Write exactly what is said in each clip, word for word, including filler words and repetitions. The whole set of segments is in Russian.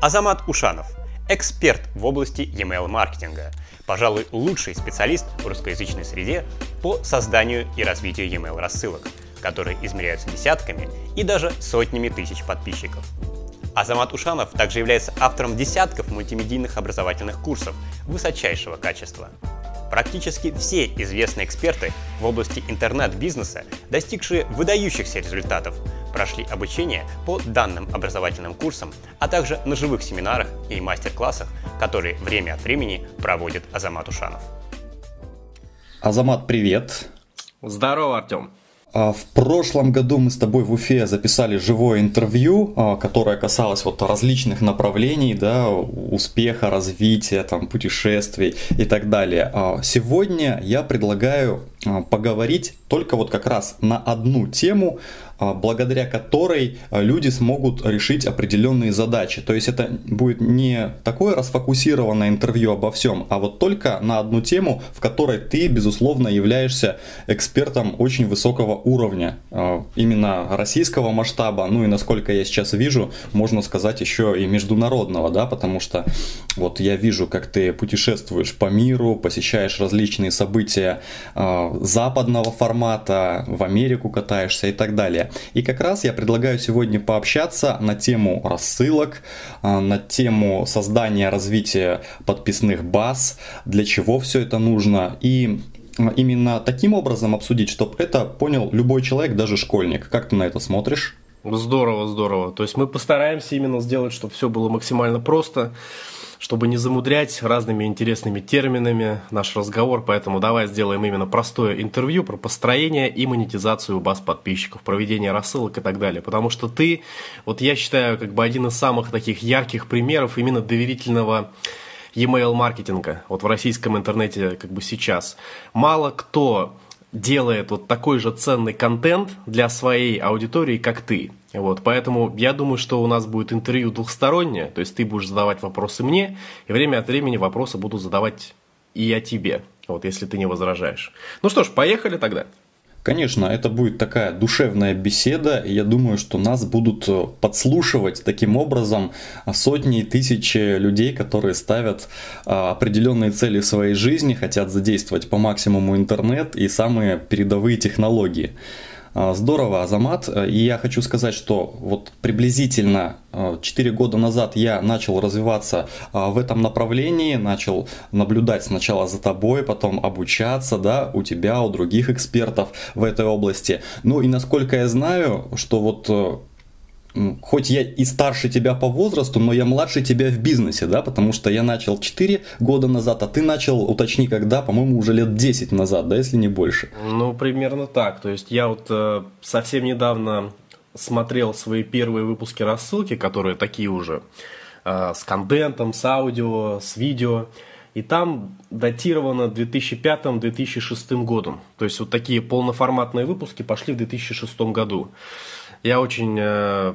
Азамат Ушанов, эксперт в области и-мейл маркетинга, пожалуй, лучший специалист в русскоязычной среде по созданию и развитию и-мейл рассылок, которые измеряются десятками и даже сотнями тысяч подписчиков. Азамат Ушанов также является автором десятков мультимедийных образовательных курсов высочайшего качества. Практически все известные эксперты в области интернет-бизнеса, достигшие выдающихся результатов, прошли обучение по данным образовательным курсам, а также на живых семинарах и мастер-классах, которые время от времени проводит Азамат Ушанов. Азамат, привет! Здорово, Артём! В прошлом году мы с тобой в Уфе записали живое интервью, которое касалось вот различных направлений, да, успеха, развития, там, путешествий и так далее. Сегодня я предлагаю поговорить только вот как раз на одну тему, благодаря которой люди смогут решить определенные задачи. То есть это будет не такое расфокусированное интервью обо всем, а вот только на одну тему, в которой ты, безусловно, являешься экспертом очень высокого уровня, именно российского масштаба, ну и, насколько я сейчас вижу, можно сказать, еще и международного, да, потому что вот я вижу, как ты путешествуешь по миру, посещаешь различные события западного формата, в Америку катаешься и так далее. И как раз я предлагаю сегодня пообщаться на тему рассылок, на тему создания, развития подписных баз, для чего все это нужно, и именно таким образом обсудить, чтобы это понял любой человек, даже школьник. Как ты на это смотришь? Здорово, здорово. То есть мы постараемся именно сделать, чтобы все было максимально просто, чтобы не замудрять разными интересными терминами наш разговор, поэтому давай сделаем именно простое интервью про построение и монетизацию баз подписчиков, проведение рассылок и так далее, потому что ты, вот я считаю, как бы один из самых таких ярких примеров именно доверительного и-мейл маркетинга, вот в российском интернете как бы сейчас. Мало кто делает вот такой же ценный контент для своей аудитории, как ты. Вот, поэтому я думаю, что у нас будет интервью двухстороннее, то есть ты будешь задавать вопросы мне, и время от времени вопросы буду задавать и я тебе, вот, если ты не возражаешь. Ну что ж, поехали тогда. Конечно, это будет такая душевная беседа, и я думаю, что нас будут подслушивать таким образом сотни и тысячи людей, которые ставят определенные цели в своей жизни, хотят задействовать по максимуму интернет и самые передовые технологии. Здорово, Азамат. И я хочу сказать, что вот приблизительно четыре года назад я начал развиваться в этом направлении, начал наблюдать сначала за тобой, потом обучаться, да, у тебя, у других экспертов в этой области. Ну и насколько я знаю, что вот... Хоть я и старше тебя по возрасту, но я младше тебя в бизнесе, да, потому что я начал четыре года назад, а ты начал, уточни, когда, по-моему, уже лет десять назад, да, если не больше. Ну, примерно так, то есть я вот э, совсем недавно смотрел свои первые выпуски рассылки, которые такие уже, э, с контентом, с аудио, с видео, и там датировано две тысячи пятым — две тысячи шестым годом, то есть вот такие полноформатные выпуски пошли в две тысячи шестом году. Я очень,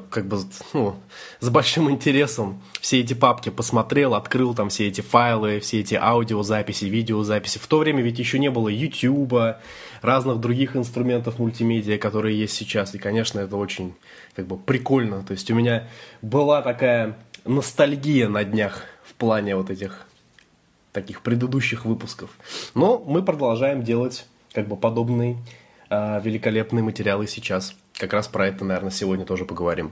как бы, ну, с большим интересом все эти папки посмотрел, открыл там все эти файлы, все эти аудиозаписи, видеозаписи. В то время ведь еще не было ютьюба, разных других инструментов мультимедиа, которые есть сейчас. И, конечно, это очень, как бы, прикольно. То есть у меня была такая ностальгия на днях в плане вот этих таких предыдущих выпусков. Но мы продолжаем делать, как бы, подобный э, великолепный материал и сейчас. Как раз про это, наверное, сегодня тоже поговорим.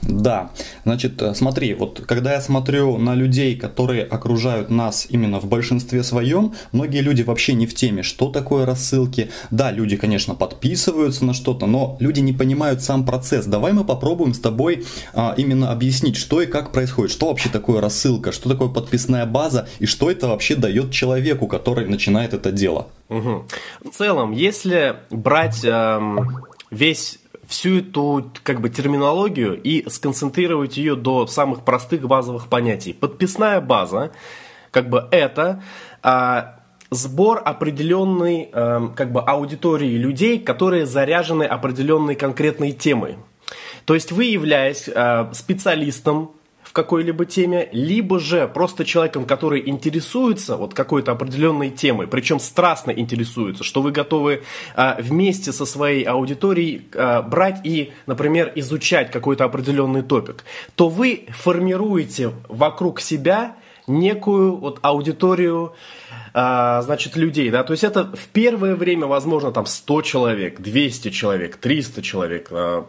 Да, значит, смотри, вот когда я смотрю на людей, которые окружают нас именно в большинстве своем, многие люди вообще не в теме, что такое рассылки. Да, люди, конечно, подписываются на что-то, но люди не понимают сам процесс. Давай мы попробуем с тобой а, именно объяснить, что и как происходит, что вообще такое рассылка, что такое подписная база и что это вообще дает человеку, который начинает это дело. Угу. В целом, если брать эм, весь... всю эту, как бы, терминологию и сконцентрировать ее до самых простых базовых понятий. Подписная база, как бы, это а, сбор определенной, а, как бы, аудитории людей, которые заряжены определенной конкретной темой. То есть вы, являясь а, специалистом в какой-либо теме, либо же просто человеком, который интересуется вот какой-то определенной темой, причем страстно интересуется, что вы готовы а, вместе со своей аудиторией а, брать и, например, изучать какой-то определенный топик, то вы формируете вокруг себя некую вот аудиторию, а, значит, людей, да, то есть это в первое время, возможно, там сто человек, двести человек, триста человек, а,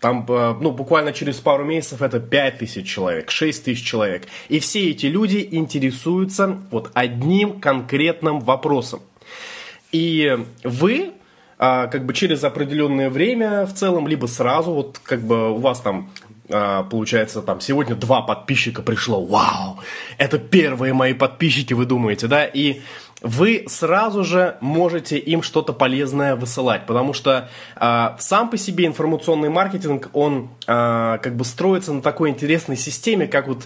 там, ну, буквально через пару месяцев это пять тысяч человек, шесть тысяч человек. И все эти люди интересуются вот одним конкретным вопросом. И вы, как бы через определенное время в целом, либо сразу, вот как бы у вас там... Получается, там сегодня два подписчика пришло. Вау! Это первые мои подписчики, вы думаете, да? И вы сразу же можете им что-то полезное высылать, потому что а, сам по себе информационный маркетинг, он а, как бы строится на такой интересной системе, как вот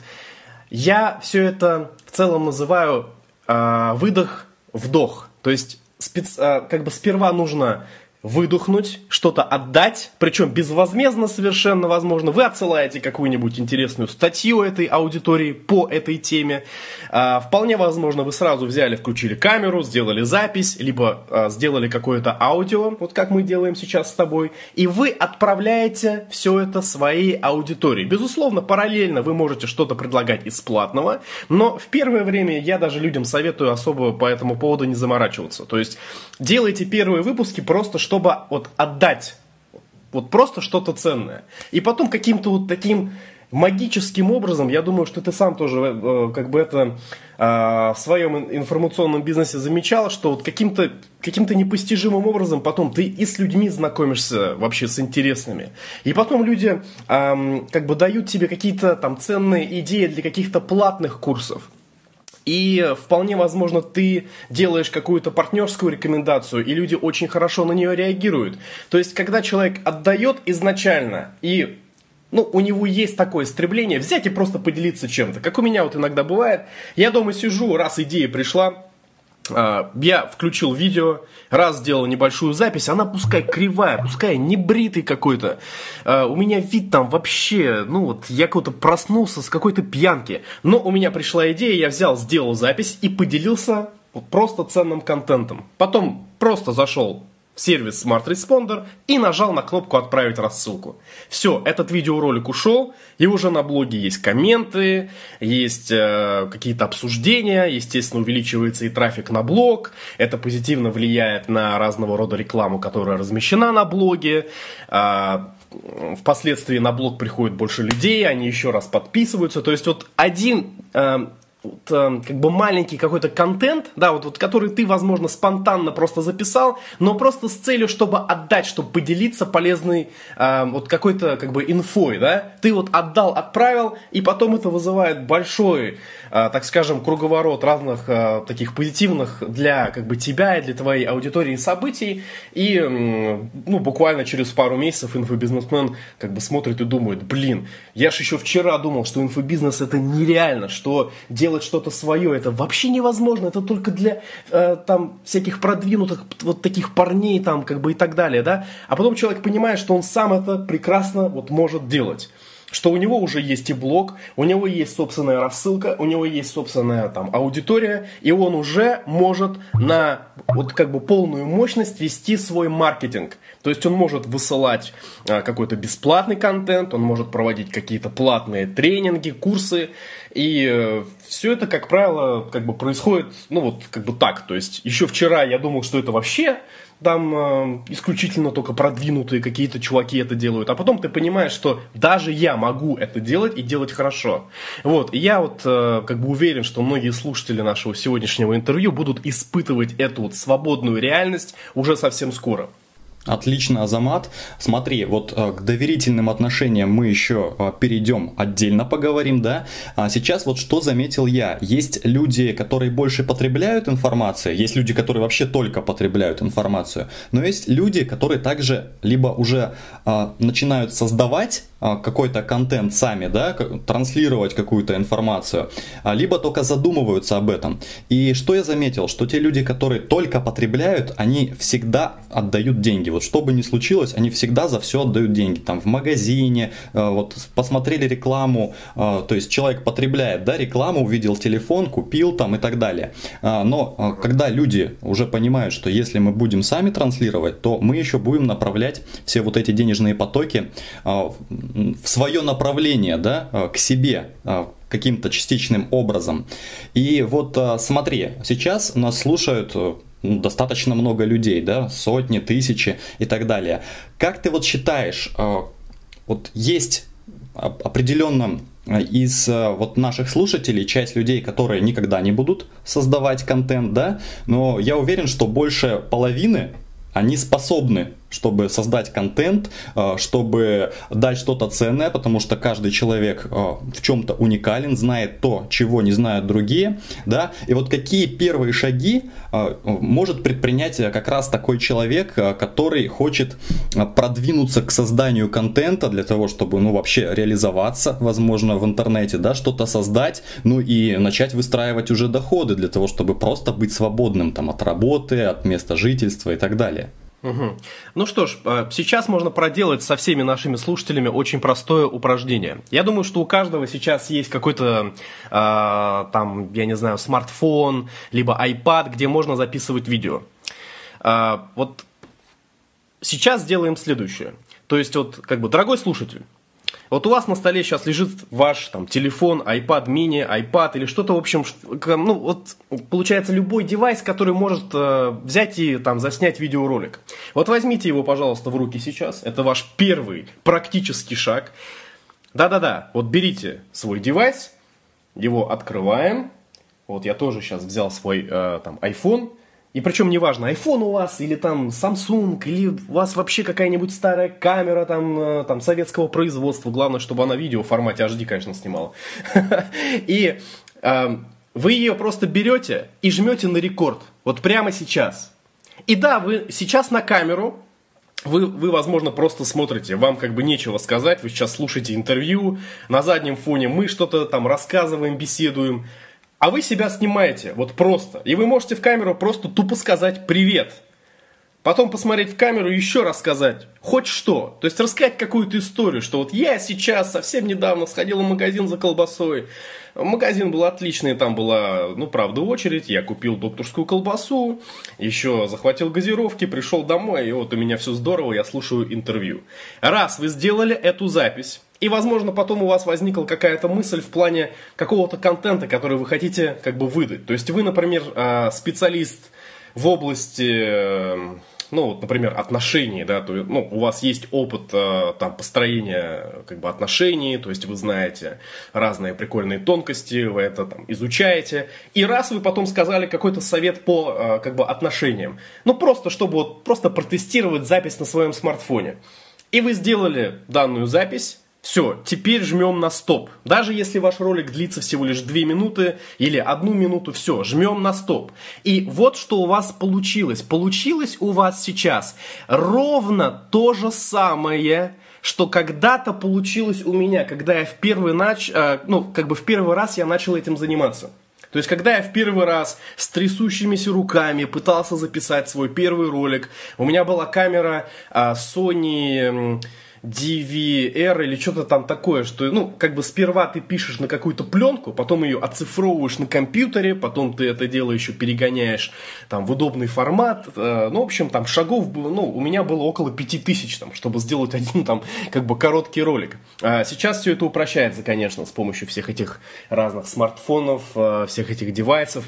я все это в целом называю а, выдох-вдох. То есть спец, а, как бы сперва нужно... выдохнуть, что-то отдать, причем безвозмездно совершенно возможно. Вы отсылаете какую-нибудь интересную статью этой аудитории по этой теме. А, вполне возможно, вы сразу взяли, включили камеру, сделали запись, либо а, сделали какое-то аудио, вот как мы делаем сейчас с тобой, и вы отправляете все это своей аудитории. Безусловно, параллельно вы можете что-то предлагать из платного, но в первое время я даже людям советую особо по этому поводу не заморачиваться. То есть делайте первые выпуски просто, чтобы чтобы вот отдать вот просто что-то ценное. И потом каким-то вот таким магическим образом, я думаю, что ты сам тоже э, как бы это э, в своем информационном бизнесе замечал, что вот каким-то каким-то непостижимым образом потом ты и с людьми знакомишься вообще с интересными. И потом люди э, как бы дают тебе какие-то там ценные идеи для каких-то платных курсов. И вполне возможно, ты делаешь какую-то партнерскую рекомендацию, и люди очень хорошо на нее реагируют. То есть, когда человек отдает изначально, и ну, у него есть такое стремление взять и просто поделиться чем-то, как у меня вот иногда бывает. Я дома сижу, раз идея пришла, я включил видео, раз сделал небольшую запись, она пускай кривая, пускай небритый какой-то, у меня вид там вообще, ну вот, я как-то проснулся с какой-то пьянки, но у меня пришла идея, я взял, сделал запись и поделился просто ценным контентом. Потом просто зашел в сервис SmartResponder и нажал на кнопку «Отправить рассылку». Все, этот видеоролик ушел, и уже на блоге есть комменты, есть э, какие-то обсуждения, естественно, увеличивается и трафик на блог, это позитивно влияет на разного рода рекламу, которая размещена на блоге, э, впоследствии на блог приходит больше людей, они еще раз подписываются, то есть вот один... Э, Вот, э, как бы маленький какой-то контент, да, вот, вот, который ты, возможно, спонтанно просто записал, но просто с целью, чтобы отдать, чтобы поделиться полезной э, вот какой-то как бы инфой, да, ты вот отдал, отправил, и потом это вызывает большой, э, так скажем, круговорот разных э, таких позитивных для как бы тебя и для твоей аудитории событий, и э, ну, буквально через пару месяцев инфобизнесмен как бы смотрит и думает: блин, я же еще вчера думал, что инфобизнес это нереально, что делать делать что-то свое, это вообще невозможно, это только для э, там всяких продвинутых вот таких парней там как бы и так далее, да, а потом человек понимает, что он сам это прекрасно вот может делать, что у него уже есть и блог, у него есть собственная рассылка, у него есть собственная там аудитория, и он уже может на вот как бы полную мощность вести свой маркетинг. То есть он может высылать а, какой-то бесплатный контент, он может проводить какие-то платные тренинги, курсы, и э, все это, как правило, как бы происходит, ну вот как бы так. То есть еще вчера я думал, что это вообще там э, исключительно только продвинутые какие-то чуваки это делают, а потом ты понимаешь, что даже я могу это делать и делать хорошо. Вот, и я вот э, как бы уверен, что многие слушатели нашего сегодняшнего интервью будут испытывать эту вот свободную реальность уже совсем скоро. Отлично, Азамат. Смотри, вот к доверительным отношениям мы еще перейдем, отдельно поговорим, да? А сейчас вот что заметил я. Есть люди, которые больше потребляют информацию, есть люди, которые вообще только потребляют информацию, но есть люди, которые также либо уже а, начинают создавать какой-то контент сами, да, транслировать какую-то информацию, либо только задумываются об этом. И что я заметил, что те люди, которые только потребляют, они всегда отдают деньги. Вот что бы ни случилось, они всегда за все отдают деньги. Там в магазине, вот посмотрели рекламу, то есть человек потребляет, да, рекламу, увидел телефон, купил там и так далее. Но когда люди уже понимают, что если мы будем сами транслировать, то мы еще будем направлять все вот эти денежные потоки в свое направление, да, к себе, каким-то частичным образом. И вот смотри, сейчас нас слушают достаточно много людей, да, сотни, тысячи и так далее. Как ты вот считаешь, вот есть определенно из вот наших слушателей часть людей, которые никогда не будут создавать контент, да, но я уверен, что больше половины они способны, чтобы создать контент, чтобы дать что-то ценное, потому что каждый человек в чем-то уникален, знает то, чего не знают другие, да, и вот какие первые шаги может предпринять как раз такой человек, который хочет продвинуться к созданию контента для того, чтобы, ну, вообще реализоваться, возможно, в интернете, да, что-то создать, ну, и начать выстраивать уже доходы для того, чтобы просто быть свободным, там, от работы, от места жительства и так далее. Угу. Ну что ж, сейчас можно проделать со всеми нашими слушателями очень простое упражнение. Я думаю, что у каждого сейчас есть какой-то, э, там, я не знаю, смартфон, либо iPad, где можно записывать видео. Э, вот сейчас сделаем следующее. То есть, вот, как бы, дорогой слушатель, вот у вас на столе сейчас лежит ваш там телефон, iPad mini, iPad или что-то, в общем, ну вот получается любой девайс, который может э, взять и там заснять видеоролик. Вот возьмите его, пожалуйста, в руки сейчас. Это ваш первый практический шаг. Да-да-да, вот берите свой девайс, его открываем. Вот я тоже сейчас взял свой э, там iPhone. И причем неважно, iPhone у вас, или там Samsung, или у вас вообще какая-нибудь старая камера там, там советского производства. Главное, чтобы она видео в формате эйч ди, конечно, снимала. И вы ее просто берете и жмете на рекорд. Вот прямо сейчас. И да, вы сейчас на камеру, вы, вы, возможно, просто смотрите, вам как бы нечего сказать, вы сейчас слушаете интервью, на заднем фоне мы что-то там рассказываем, беседуем. А вы себя снимаете, вот просто. И вы можете в камеру просто тупо сказать «привет». Потом посмотреть в камеру и еще раз сказать хоть что. То есть рассказать какую-то историю, что вот я сейчас совсем недавно сходил в магазин за колбасой. Магазин был отличный, там была, ну, правда, очередь. Я купил докторскую колбасу, еще захватил газировки, пришел домой, и вот у меня все здорово, я слушаю интервью. Раз вы сделали эту запись, и, возможно, потом у вас возникла какая-то мысль в плане какого-то контента, который вы хотите как бы выдать. То есть вы, например, специалист в области, ну, вот, например, отношений, да, то, ну, у вас есть опыт там построения как бы отношений, то есть вы знаете разные прикольные тонкости, вы это там изучаете. И раз вы потом сказали какой-то совет по как бы отношениям, ну, просто чтобы вот просто протестировать запись на своем смартфоне. И вы сделали данную запись. Все, теперь жмем на стоп. Даже если ваш ролик длится всего лишь две минуты или одну минуту, все, жмем на стоп. И вот что у вас получилось. Получилось у вас сейчас ровно то же самое, что когда-то получилось у меня, когда я в первый, нач... ну, как бы в первый раз я начал этим заниматься. То есть, когда я в первый раз с трясущимися руками пытался записать свой первый ролик, у меня была камера Sony... ди ви ар или что-то там такое, что, ну, как бы сперва ты пишешь на какую-то пленку, потом ее оцифровываешь на компьютере, потом ты это дело еще перегоняешь там в удобный формат, э, ну, в общем, там шагов, ну, у меня было около пяти тысяч, там, чтобы сделать один, там, как бы короткий ролик. А сейчас все это упрощается, конечно, с помощью всех этих разных смартфонов, э, всех этих девайсов.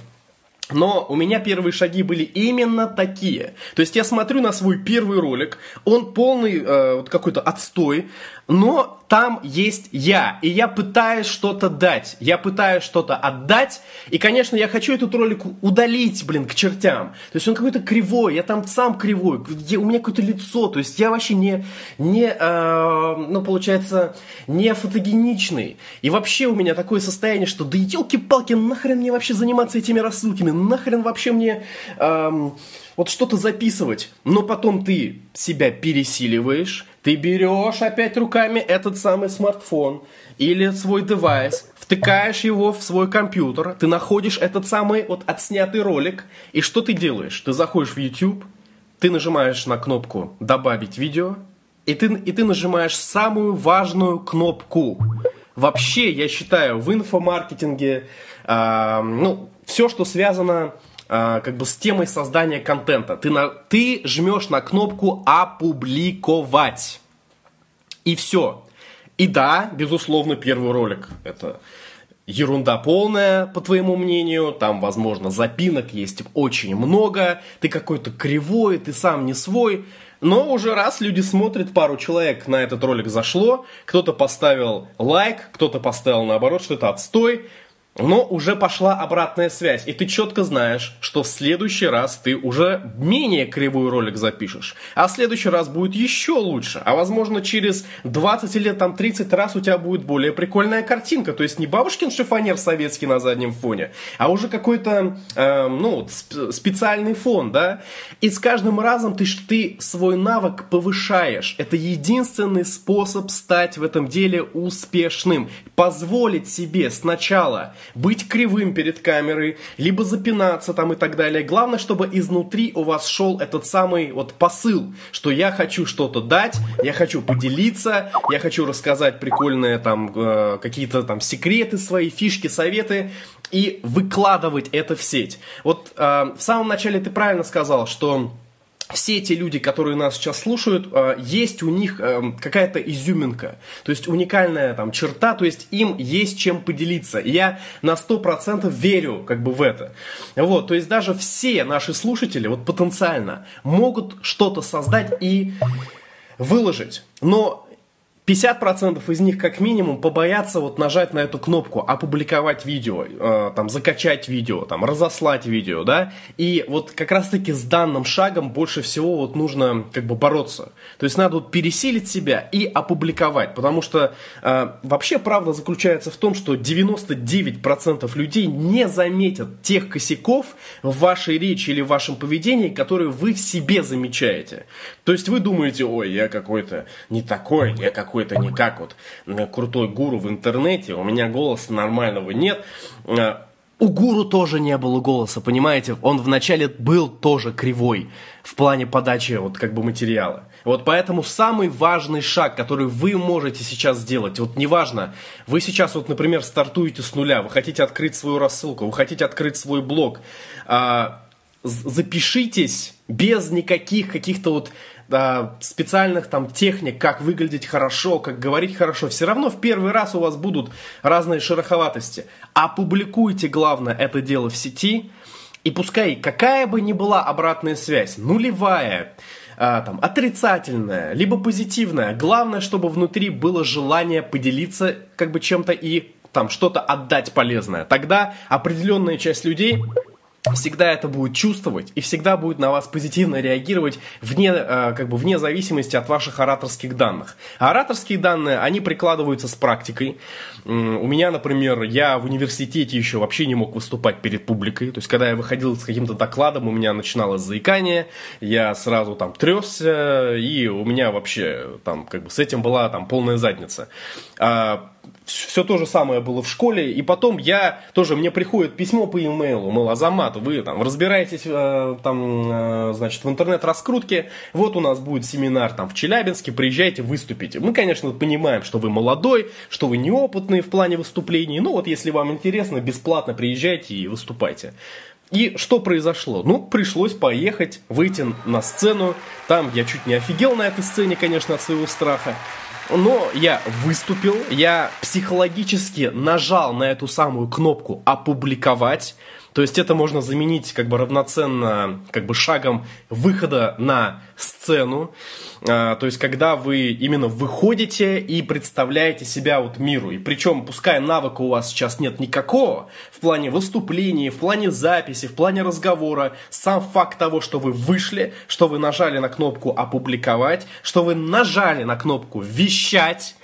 Но у меня первые шаги были именно такие. То есть я смотрю на свой первый ролик, он полный э, вот какой-то отстой, но там есть я, и я пытаюсь что-то дать, я пытаюсь что-то отдать, и, конечно, я хочу этот ролик удалить, блин, к чертям. То есть он какой-то кривой, я там сам кривой, я, у меня какое-то лицо, то есть я вообще не, не э, ну, получается, не фотогеничный. И вообще у меня такое состояние, что да елки-палки, нахрен мне вообще заниматься этими рассылками, нахрен вообще мне... Эм... вот что-то записывать, но потом ты себя пересиливаешь, ты берешь опять руками этот самый смартфон или свой девайс, втыкаешь его в свой компьютер, ты находишь этот самый вот отснятый ролик, и что ты делаешь? Ты заходишь в YouTube, ты нажимаешь на кнопку «Добавить видео», и ты, и ты нажимаешь самую важную кнопку. Вообще, я считаю, в инфомаркетинге, э, ну, все, что связано э, как бы с темой создания контента, ты, на, ты жмешь на кнопку «Опубликовать». И все. И да, безусловно, первый ролик – это ерунда полная, по твоему мнению, там, возможно, запинок есть очень много, ты какой-то кривой, ты сам не свой, но уже раз люди смотрят, пару человек на этот ролик зашло, кто-то поставил лайк, кто-то поставил наоборот, что это отстой, но уже пошла обратная связь, и ты четко знаешь, что в следующий раз ты уже менее кривой ролик запишешь, а в следующий раз будет еще лучше, а возможно через двадцать или там тридцать раз у тебя будет более прикольная картинка, то есть не бабушкин шифонер советский на заднем фоне, а уже какой-то э, ну, сп- специальный фон, да, и с каждым разом ты, ты свой навык повышаешь, это единственный способ стать в этом деле успешным, позволить себе сначала быть кривым перед камерой, либо запинаться там и так далее. Главное, чтобы изнутри у вас шел этот самый вот посыл, что я хочу что-то дать, я хочу поделиться, я хочу рассказать прикольные там э, какие-то там секреты свои, фишки, советы и выкладывать это в сеть. Вот э, в самом начале ты правильно сказал, что все эти люди, которые нас сейчас слушают, есть у них какая-то изюминка, то есть уникальная там черта, то есть им есть чем поделиться. И я на сто процентов верю как бы в это. Вот, то есть даже все наши слушатели вот потенциально могут что-то создать и выложить, но пятьдесят процентов из них как минимум побоятся вот нажать на эту кнопку «Опубликовать видео», э, там, «Закачать видео», там, «Разослать видео», да, и вот как раз-таки с данным шагом больше всего вот нужно как бы бороться, то есть надо вот пересилить себя и опубликовать, потому что э, вообще правда заключается в том, что девяносто девять процентов людей не заметят тех косяков в вашей речи или в вашем поведении, которые вы в себе замечаете, то есть вы думаете: «Ой, я какой-то не такой, я какой-то какой-то не как вот крутой гуру в интернете, у меня голоса нормального нет». У гуру тоже не было голоса, понимаете? Он вначале был тоже кривой в плане подачи вот как бы материала. Вот поэтому самый важный шаг, который вы можете сейчас сделать, вот неважно, вы сейчас вот, например, стартуете с нуля, вы хотите открыть свою рассылку, вы хотите открыть свой блог, запишитесь без никаких каких-то вот специальных там техник, как выглядеть хорошо, как говорить хорошо. Все равно в первый раз у вас будут разные шероховатости. Опубликуйте, главное, это дело в сети. И пускай какая бы ни была обратная связь, нулевая, а, там, отрицательная, либо позитивная, главное, чтобы внутри было желание поделиться как бы чем-то и там что-то отдать полезное. Тогда определенная часть людей всегда это будет чувствовать и всегда будет на вас позитивно реагировать вне, как бы вне зависимости от ваших ораторских данных. А ораторские данные, они прикладываются с практикой. У меня, например, я в университете еще вообще не мог выступать перед публикой. То есть, когда я выходил с каким-то докладом, у меня начиналось заикание, я сразу там трёсся, и у меня вообще там как бы с этим была там полная задница. Все то же самое было в школе, и потом я тоже, мне приходит письмо по e-mail, мол, Азамат, вы там разбираетесь э, там, э, значит, в интернет-раскрутке, вот у нас будет семинар там в Челябинске, приезжайте, выступите. Мы, конечно, понимаем, что вы молодой, что вы неопытный в плане выступлений, но вот если вам интересно, бесплатно приезжайте и выступайте. И что произошло? Ну, пришлось поехать, выйти на сцену, там я чуть не офигел на этой сцене, конечно, от своего страха. Но я выступил, я психологически нажал на эту самую кнопку «Опубликовать». То есть это можно заменить как бы равноценно как бы шагом выхода на сцену. А, то есть когда вы именно выходите и представляете себя вот миру. И причем, пускай навыка у вас сейчас нет никакого, в плане выступления, в плане записи, в плане разговора, сам факт того, что вы вышли, что вы нажали на кнопку «Опубликовать», что вы нажали на кнопку «Вещать»,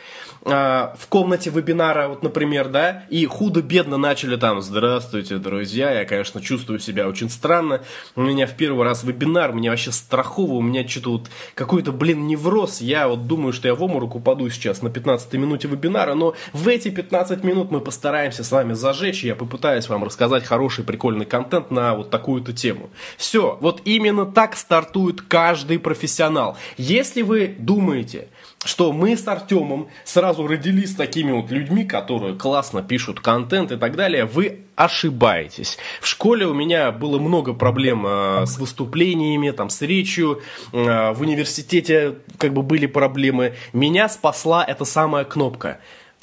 в комнате вебинара, вот, например, да, и худо-бедно начали там: здравствуйте, друзья, я, конечно, чувствую себя очень странно, у меня в первый раз вебинар, меня вообще страхово, у меня что-то вот какой-то, блин, невроз, я вот думаю, что я в обморок упаду сейчас на пятнадцатой минуте вебинара, но в эти пятнадцать минут мы постараемся с вами зажечь, и я попытаюсь вам рассказать хороший, прикольный контент на вот такую-то тему. Все, вот именно так стартует каждый профессионал. Если вы думаете, что мы с Артёмом сразу родились такими вот людьми, которые классно пишут контент и так далее, вы ошибаетесь. В школе у меня было много проблем э, с выступлениями, там, с речью, э, в университете как бы были проблемы. Меня спасла эта самая кнопка: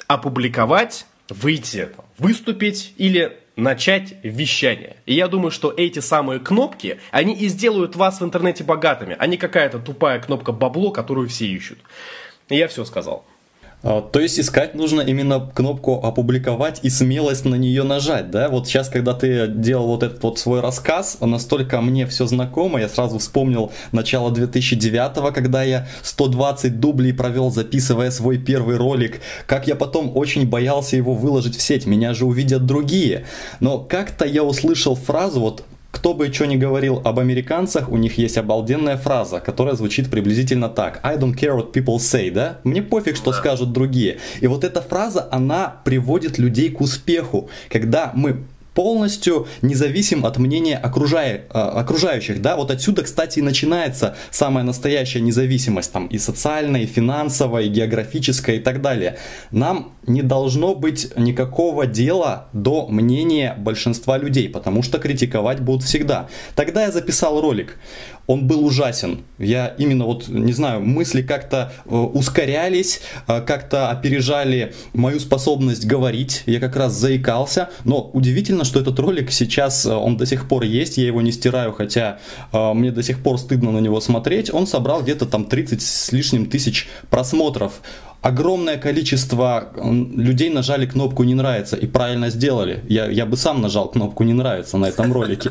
опубликовать, выйти, выступить или начать вещание. И я думаю, что эти самые кнопки, они и сделают вас в интернете богатыми, а не какая-то тупая кнопка бабло, которую все ищут. Я все сказал. То есть искать нужно именно кнопку «опубликовать» и смелость на нее нажать, да? Вот сейчас, когда ты делал вот этот вот свой рассказ, настолько мне все знакомо, я сразу вспомнил начало две тысячи девятого, когда я сто двадцать дублей провел, записывая свой первый ролик, как я потом очень боялся его выложить в сеть, меня же увидят другие. Но как-то я услышал фразу, вот, кто бы что ни говорил об американцах, у них есть обалденная фраза, которая звучит приблизительно так: I don't care what people say, да? Мне пофиг, что скажут другие. И вот эта фраза, она приводит людей к успеху, когда мы полностью независим от мнения окружая, окружающих, да, вот отсюда, кстати, и начинается самая настоящая независимость, там, и социальная, и финансовая, и географическая, и так далее. Нам не должно быть никакого дела до мнения большинства людей, потому что критиковать будут всегда. Тогда я записал ролик. Он был ужасен. Я именно вот, не знаю, мысли как-то э, ускорялись, э, как-то опережали мою способность говорить. Я как раз заикался. Но удивительно, что этот ролик сейчас, э, он до сих пор есть. Я его не стираю, хотя э, мне до сих пор стыдно на него смотреть. Он собрал где-то там тридцать с лишним тысяч просмотров. Огромное количество людей нажали кнопку «не нравится» и правильно сделали. Я, я бы сам нажал кнопку «не нравится» на этом ролике.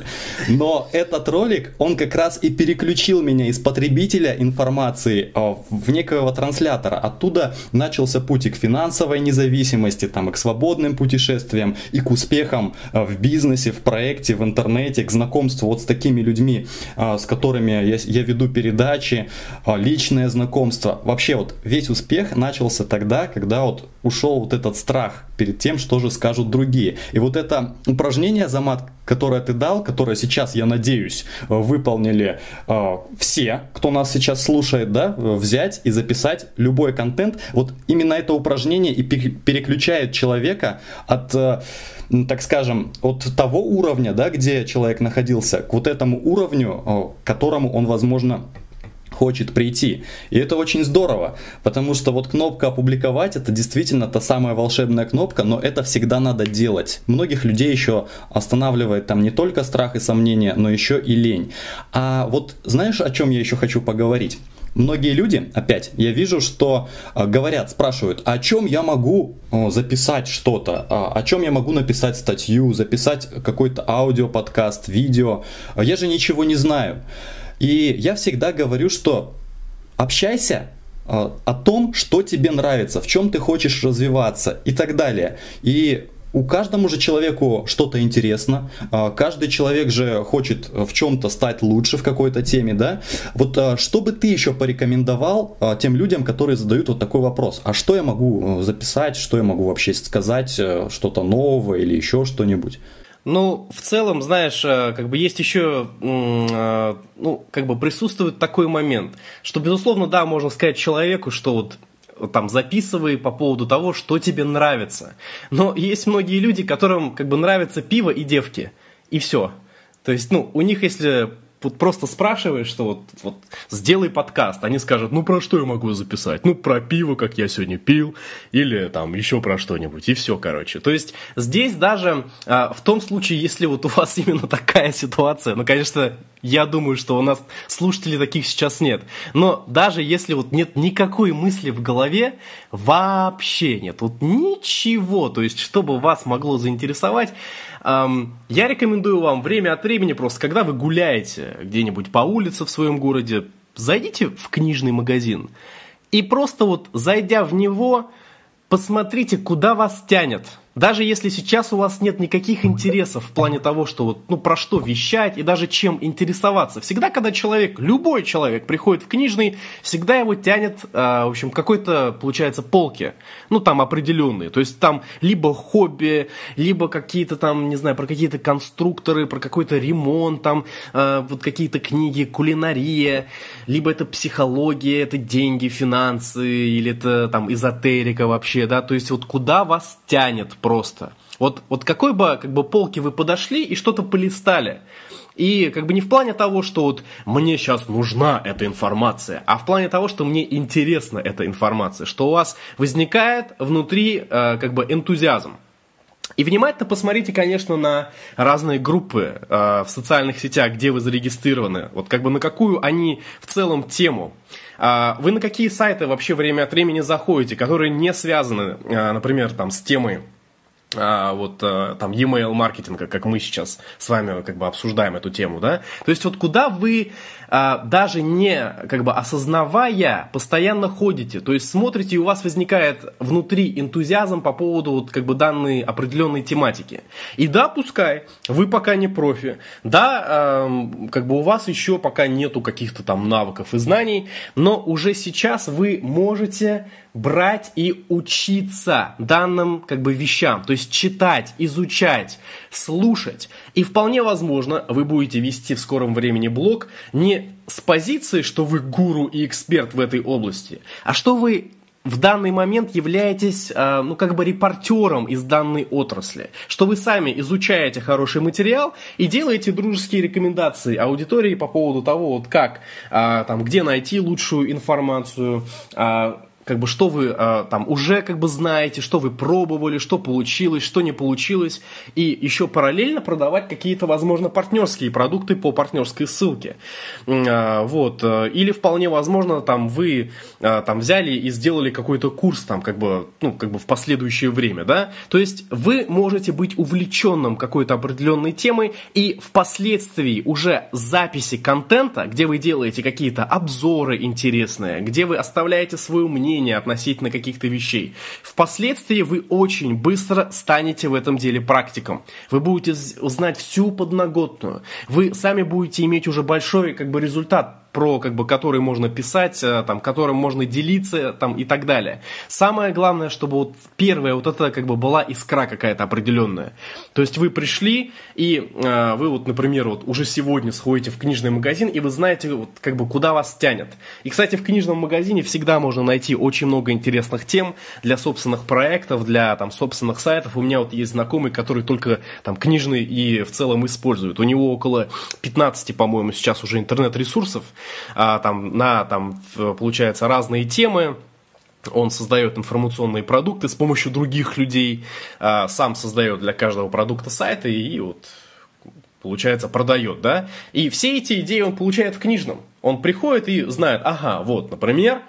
Но этот ролик, он как раз и переключил меня из потребителя информации в некого транслятора. Оттуда начался путь и к финансовой независимости, там, и к свободным путешествиям, и к успехам в бизнесе, в проекте, в интернете, к знакомству вот с такими людьми, с которыми я, я веду передачи, личное знакомство. Вообще вот весь успех начал тогда, когда вот ушел вот этот страх перед тем, что же скажут другие. И вот это упражнение, Азамат, которое ты дал, которое сейчас, я надеюсь, выполнили э, все, кто нас сейчас слушает, да, взять и записать любой контент. Вот именно это упражнение и переключает человека от, э, так скажем, от того уровня, да, где человек находился, к вот этому уровню, э, к которому он, возможно, хочет прийти. И это очень здорово, потому что вот кнопка «опубликовать» — это действительно та самая волшебная кнопка, но это всегда надо делать. Многих людей еще останавливает там не только страх и сомнения, но еще и лень. А вот знаешь, о чем я еще хочу поговорить? Многие люди, опять, я вижу, что говорят, спрашивают, о чем я могу записать что-то, о чем я могу написать статью, записать какой-то аудиоподкаст, видео, я же ничего не знаю. И я всегда говорю, что общайся э, о том, что тебе нравится, в чем ты хочешь развиваться и так далее. И у каждому же человеку что-то интересно, э, каждый человек же хочет в чем-то стать лучше в какой-то теме, да? Вот э, что бы ты еще порекомендовал э, тем людям, которые задают вот такой вопрос: а что я могу записать, что я могу вообще сказать, э, что-то новое или еще что-нибудь? Ну, в целом, знаешь, как бы есть еще, ну, как бы присутствует такой момент, что, безусловно, да, можно сказать человеку, что вот там записывай по поводу того, что тебе нравится. Но есть многие люди, которым как бы нравится пиво и девки, и все. То есть, ну, у них, если вот просто спрашиваешь, что вот, вот сделай подкаст, они скажут: ну про что я могу записать? Ну про пиво, как я сегодня пил, или там еще про что-нибудь, и все, короче. То есть здесь даже а, в том случае, если вот у вас именно такая ситуация, ну, конечно, я думаю, что у нас слушателей таких сейчас нет, но даже если вот нет никакой мысли в голове, вообще нет, вот ничего, то есть чтобы вас могло заинтересовать, я рекомендую вам время от времени, просто когда вы гуляете где-нибудь по улице в своем городе, зайдите в книжный магазин и просто вот, зайдя в него, Посмотрите, куда вас тянет. Даже если сейчас у вас нет никаких интересов в плане того, что вот, ну, про что вещать и даже чем интересоваться. Всегда, когда человек, любой человек приходит в книжный, всегда его тянет, а, в общем, какой-то, получается, полки. Ну, там определенные. То есть там либо хобби, либо какие-то там, не знаю, про какие-то конструкторы, про какой-то ремонт, там а, вот какие-то книги, кулинария, либо это психология, это деньги, финансы, или это там эзотерика вообще, да. То есть вот куда вас тянет. Просто. Вот, вот какой бы, как бы полки вы подошли и что-то полистали. И как бы не в плане того, что вот мне сейчас нужна эта информация, а в плане того, что мне интересна эта информация, что у вас возникает внутри э, как бы энтузиазм. И внимательно посмотрите, конечно, на разные группы э, в социальных сетях, где вы зарегистрированы, вот как бы на какую они в целом тему. Э, вы на какие сайты вообще время от времени заходите, которые не связаны, э, например, там, с темой, А, вот там e-mail маркетинга, как мы сейчас с вами как бы обсуждаем эту тему, да, то есть вот куда вы а, даже не как бы осознавая постоянно ходите, то есть смотрите, и у вас возникает внутри энтузиазм по поводу вот как бы данной определенной тематики. И да, пускай вы пока не профи, да, а, как бы у вас еще пока нету каких-то там навыков и знаний, но уже сейчас вы можете брать и учиться данным как бы вещам, то есть читать, изучать, слушать. И вполне возможно, вы будете вести в скором времени блог не с позиции, что вы гуру и эксперт в этой области, а что вы в данный момент являетесь, ну, как бы репортером из данной отрасли, что вы сами изучаете хороший материал и делаете дружеские рекомендации аудитории по поводу того, вот как, там, где найти лучшую информацию, как бы что вы э, там уже как бы знаете, что вы пробовали, что получилось, что не получилось, и еще параллельно продавать какие-то, возможно, партнерские продукты по партнерской ссылке. Э, вот. Или вполне возможно, там вы э, там взяли и сделали какой-то курс там, как бы, ну, как бы в последующее время, да. То есть вы можете быть увлеченным какой-то определенной темой, и впоследствии уже записи контента, где вы делаете какие-то обзоры интересные, где вы оставляете свое мнение относительно каких-то вещей. Впоследствии вы очень быстро станете в этом деле практиком. Вы будете знать всю подноготную. Вы сами будете иметь уже большой как бы результат, про как бы, который можно писать, там, которым можно делиться там, и так далее. Самое главное, чтобы вот первая вот это как бы была искра какая-то определенная. То есть вы пришли, и э, вы вот, например, вот уже сегодня сходите в книжный магазин, и вы знаете, вот, как бы, куда вас тянет. И, кстати, в книжном магазине всегда можно найти очень много интересных тем для собственных проектов, для там, собственных сайтов. У меня вот есть знакомый, который только там, книжный и в целом использует. У него около пятнадцати, по-моему, сейчас уже интернет-ресурсов, Там, на, там, получается, разные темы. Он создает информационные продукты с помощью других людей, сам создает для каждого продукта сайты и вот, получается, продает, да? И все эти идеи он получает в книжном. Он приходит и знает, ага, вот, например,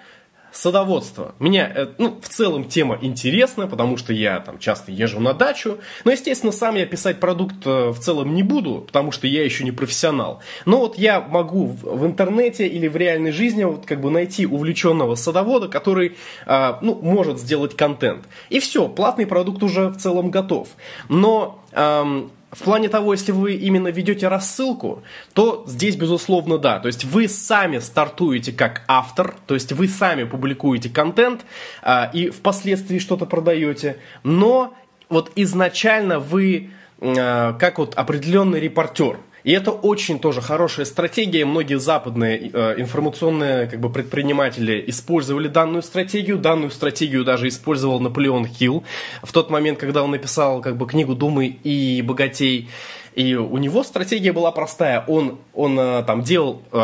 садоводство. Меня, ну, в целом тема интересна, потому что я там часто езжу на дачу. Но, естественно, сам я писать продукт в целом не буду, потому что я еще не профессионал. Но вот я могу в интернете или в реальной жизни вот как бы найти увлеченного садовода, который, ну, может сделать контент. И все, платный продукт уже в целом готов. Но в плане того, если вы именно ведете рассылку, то здесь, безусловно, да. То есть вы сами стартуете как автор, то есть вы сами публикуете контент а, и впоследствии что-то продаете. Но вот изначально вы а, как вот определенный репортер. И это очень тоже хорошая стратегия. Многие западные э, информационные как бы, предприниматели использовали данную стратегию. Данную стратегию даже использовал Наполеон Хилл в тот момент, когда он написал как бы, книгу «Думай и богатей». И у него стратегия была простая. Он, он там делал э,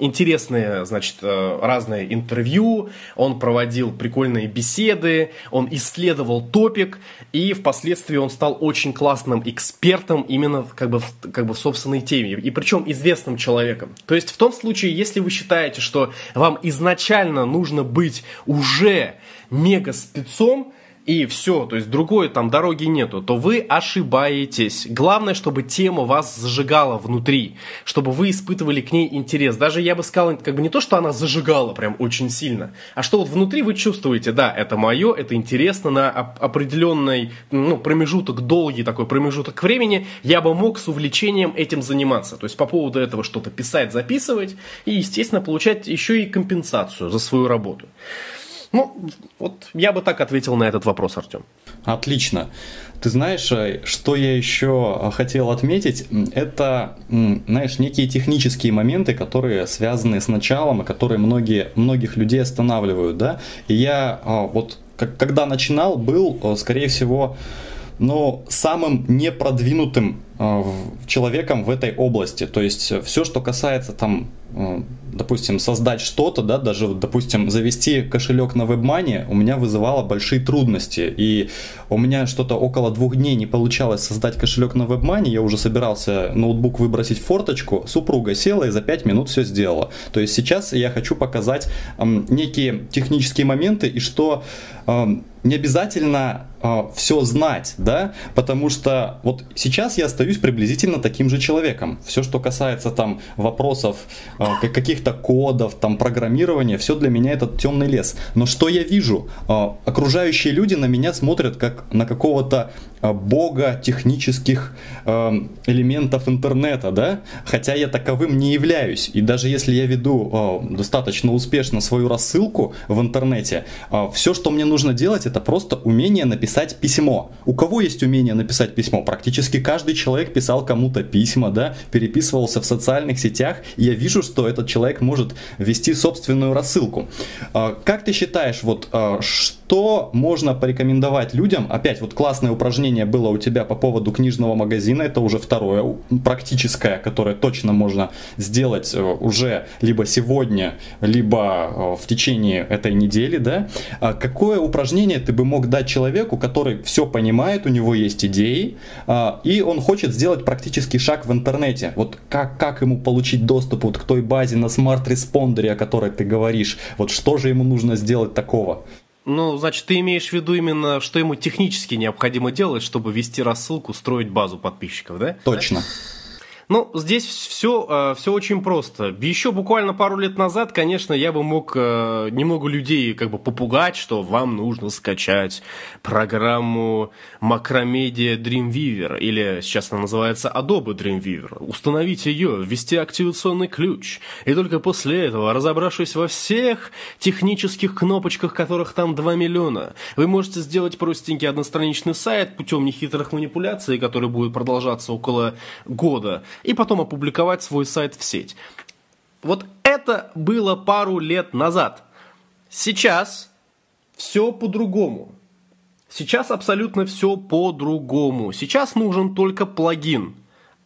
интересные, значит, разные интервью, он проводил прикольные беседы, он исследовал топик, и впоследствии он стал очень классным экспертом именно как бы, как бы в собственной теме, и причем известным человеком. То есть в том случае, если вы считаете, что вам изначально нужно быть уже мега-спецом, и все, то есть другой там дороги нету, то вы ошибаетесь. Главное, чтобы тема вас зажигала внутри, чтобы вы испытывали к ней интерес. Даже я бы сказал, как бы не то, что она зажигала прям очень сильно, а что вот внутри вы чувствуете, да, это мое, это интересно, на определенный, ну, промежуток, долгий такой промежуток времени я бы мог с увлечением этим заниматься. То есть по поводу этого что-то писать, записывать и, естественно, получать еще и компенсацию за свою работу. Ну, вот я бы так ответил на этот вопрос, Артём. Отлично. Ты знаешь, что я еще хотел отметить, это, знаешь, некие технические моменты, которые связаны с началом, и которые многие, многих людей останавливают, да. И я вот, как, когда начинал, был, скорее всего, но самым непродвинутым э, человеком в этой области. То есть все, что касается там, э, допустим, создать что-то, да, даже, допустим, завести кошелек на WebMoney, у меня вызывало большие трудности. И у меня что-то около двух дней не получалось создать кошелек на WebMoney. Я уже собирался ноутбук выбросить в форточку, супруга села и за пять минут все сделала. То есть сейчас я хочу показать э, некие технические моменты и что... Э, не обязательно э, все знать, да, потому что вот сейчас я остаюсь приблизительно таким же человеком. Все, что касается там вопросов, э, каких-то кодов, там программирования, все для меня это темный лес. Но что я вижу? Э, окружающие люди на меня смотрят как на какого-то э, бога технических э, элементов интернета, да, хотя я таковым не являюсь. И даже если я веду э, достаточно успешно свою рассылку в интернете, э, все, что мне нужно делать, это просто умение написать письмо. У кого есть умение написать письмо? Практически каждый человек писал кому-то письма, да, переписывался в социальных сетях. И я вижу, что этот человек может вести собственную рассылку. Как ты считаешь, вот что можно порекомендовать людям? Опять вот классное упражнение было у тебя по поводу книжного магазина. Это уже второе практическое, которое точно можно сделать уже либо сегодня, либо в течение этой недели, да? Какое упражнение ты бы мог дать человеку, который все понимает, у него есть идеи, э, и он хочет сделать практический шаг в интернете. Вот как, как ему получить доступ вот к той базе на SmartResponder, о которой ты говоришь? Вот что же ему нужно сделать такого? Ну, значит, ты имеешь в виду именно, что ему технически необходимо делать, чтобы вести рассылку, строить базу подписчиков, да? Точно. Ну, здесь все, все очень просто. Еще буквально пару лет назад, конечно, я бы мог немного людей как бы попугать, что вам нужно скачать программу Macromedia Dreamweaver, или сейчас она называется Adobe Dreamweaver. Установить ее, ввести активационный ключ. И только после этого, разобравшись во всех технических кнопочках, которых там два миллиона, вы можете сделать простенький одностраничный сайт путем нехитрых манипуляций, который будет продолжаться около года, и потом опубликовать свой сайт в сеть. Вот это было пару лет назад. Сейчас все по-другому. Сейчас абсолютно все по-другому. Сейчас нужен только плагин,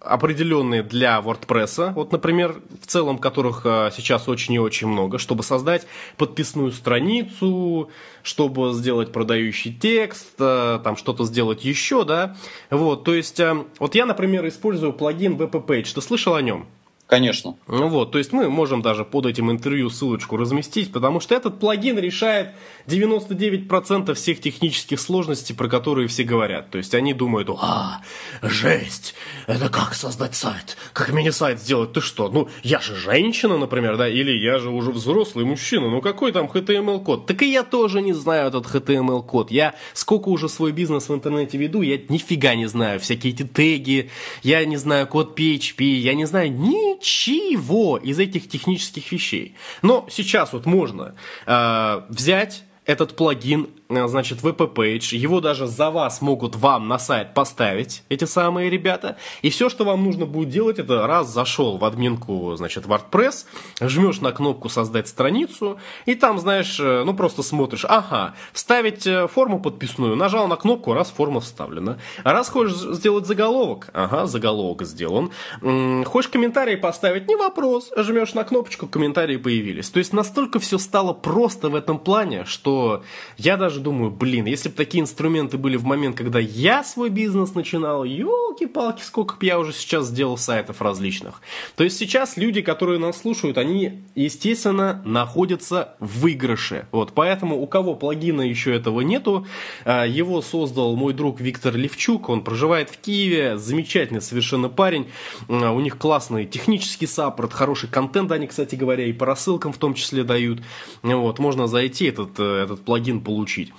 определенные для WordPress, вот, например, в целом которых сейчас очень и очень много, чтобы создать подписную страницу, чтобы сделать продающий текст, там что-то сделать еще, да, вот, то есть, вот я, например, использую плагин дабл ю пи Page, ты слышал о нем? Конечно. Вот, то есть мы можем даже под этим интервью ссылочку разместить, потому что этот плагин решает девяносто девять процентов всех технических сложностей, про которые все говорят. То есть они думают: а, жесть, это как создать сайт, как мини-сайт сделать, ты что? Ну, я же женщина, например, да, или я же уже взрослый мужчина, ну какой там эйч ти эм эль-код? Так и я тоже не знаю этот эйч ти эм эль-код. Я сколько уже свой бизнес в интернете веду, я нифига не знаю всякие эти теги, я не знаю код пи эйч пи, я не знаю ни ничего из этих технических вещей. Но сейчас вот можно э, взять этот плагин, э, значит, дабл ю пи Page, его даже за вас могут вам на сайт поставить, эти самые ребята, и все, что вам нужно будет делать, это раз зашел в админку, значит, WordPress, жмешь на кнопку «Создать страницу», и там, знаешь, э, ну, просто смотришь, ага, вставить э, форму подписную, нажал на кнопку, раз форма вставлена, раз хочешь сделать заголовок, ага, заголовок сделан, М-м, хочешь комментарии поставить, не вопрос, жмешь на кнопочку, комментарии появились. То есть настолько все стало просто в этом плане, что что я даже думаю, блин, если бы такие инструменты были в момент, когда я свой бизнес начинал, ёлки-палки, сколько бы я уже сейчас сделал сайтов различных. То есть сейчас люди, которые нас слушают, они, естественно, находятся в выигрыше. Вот, поэтому у кого плагина еще этого нету, его создал мой друг Виктор Левчук, он проживает в Киеве, замечательный совершенно парень, у них классный технический саппорт, хороший контент они, кстати говоря, и по рассылкам в том числе дают. Вот, можно зайти этот, этот плагин получить.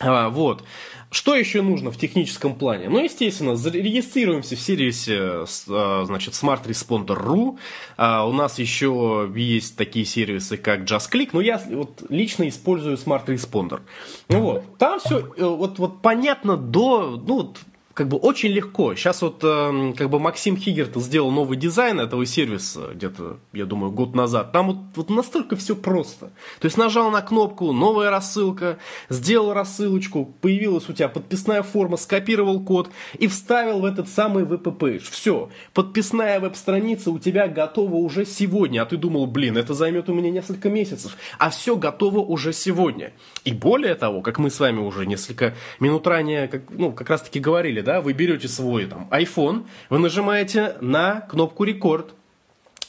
А, вот. Что еще нужно в техническом плане? Ну, естественно, зарегистрируемся в сервисе, значит, смарт респондер точка ру. А у нас еще есть такие сервисы, как Just Click, но я вот лично использую SmartResponder. Вот. Там все вот, вот понятно до... Ну, как бы очень легко. Сейчас вот как бы Максим Хиггерт сделал новый дизайн этого сервиса где-то, я думаю, год назад. Там вот, вот настолько все просто. То есть нажал на кнопку, новая рассылка, сделал рассылочку, появилась у тебя подписная форма, скопировал код и вставил в этот самый дабл ю пи Page. Все. Подписная веб-страница у тебя готова уже сегодня. А ты думал, блин, это займет у меня несколько месяцев. А все готово уже сегодня. И более того, как мы с вами уже несколько минут ранее, как, ну, как раз таки говорили, да, вы берете свой там iPhone, вы нажимаете на кнопку «Рекорд».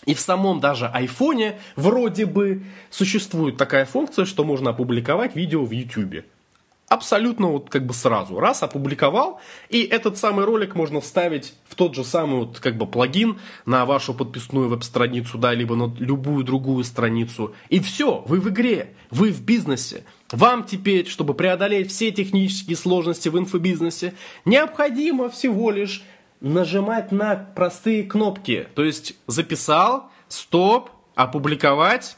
И в самом даже айфоне вроде бы существует такая функция, что можно опубликовать видео в YouTube. Абсолютно вот как бы сразу. Раз, опубликовал, и этот самый ролик можно вставить в тот же самый вот как бы плагин на вашу подписную веб-страницу, да, либо на любую другую страницу. И все, вы в игре, вы в бизнесе. Вам теперь, чтобы преодолеть все технические сложности в инфобизнесе, необходимо всего лишь нажимать на простые кнопки. То есть записал, стоп, опубликовать.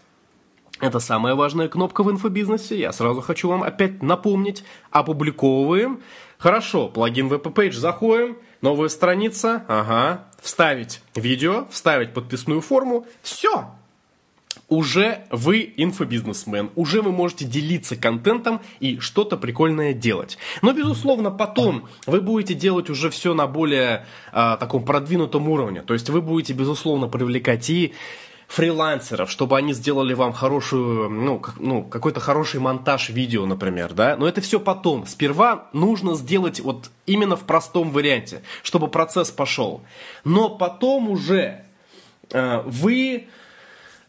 Это самая важная кнопка в инфобизнесе. Я сразу хочу вам опять напомнить. Опубликовываем. Хорошо, плагин дабл ю пи Page, заходим. Новая страница. Ага. Вставить видео, вставить подписную форму. Все. Уже вы инфобизнесмен, уже вы можете делиться контентом и что-то прикольное делать. Но, безусловно, потом вы будете делать уже все на более а, таком продвинутом уровне. То есть вы будете, безусловно, привлекать и фрилансеров, чтобы они сделали вам хорошую, ну, как, ну, какой-то хороший монтаж видео, например, да, но это все потом. Сперва нужно сделать вот именно в простом варианте, чтобы процесс пошел. Но потом уже э, вы...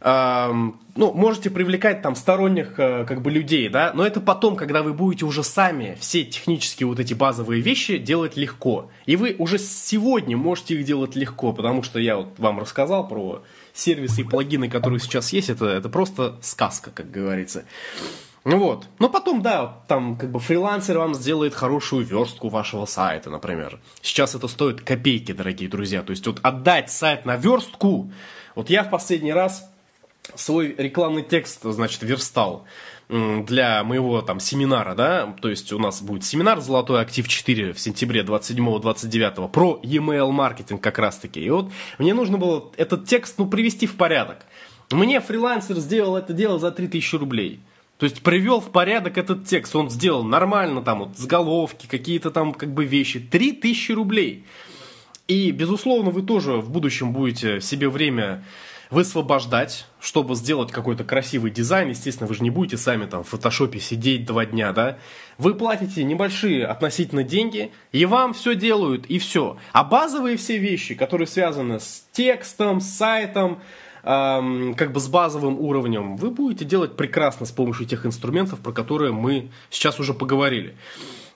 ну, можете привлекать там сторонних как бы людей, да, но это потом, когда вы будете уже сами все технические вот эти базовые вещи делать легко. И вы уже сегодня можете их делать легко, потому что я вот вам рассказал про сервисы и плагины, которые сейчас есть, это, это просто сказка, как говорится. Вот. Но потом, да, там как бы фрилансер вам сделает хорошую верстку вашего сайта, например. Сейчас это стоит копейки, дорогие друзья. То есть вот отдать сайт на верстку. Вот я в последний раз свой рекламный текст, значит, верстал для моего там семинара, да, то есть у нас будет семинар «Золотой актив четыре» в сентябре двадцать седьмого — двадцать девятого про e-mail маркетинг как раз-таки. И вот мне нужно было этот текст, ну, привести в порядок. Мне фрилансер сделал это дело за три тысячи рублей. То есть привел в порядок этот текст, он сделал нормально там вот заголовки, какие-то там как бы вещи, три тысячи рублей. И, безусловно, вы тоже в будущем будете себе время высвобождать, чтобы сделать какой-то красивый дизайн. Естественно, вы же не будете сами там в фотошопе сидеть два дня, да? Вы платите небольшие относительно деньги, и вам все делают, и все. А базовые все вещи, которые связаны с текстом, с сайтом, эм, как бы с базовым уровнем, вы будете делать прекрасно с помощью тех инструментов, про которые мы сейчас уже поговорили.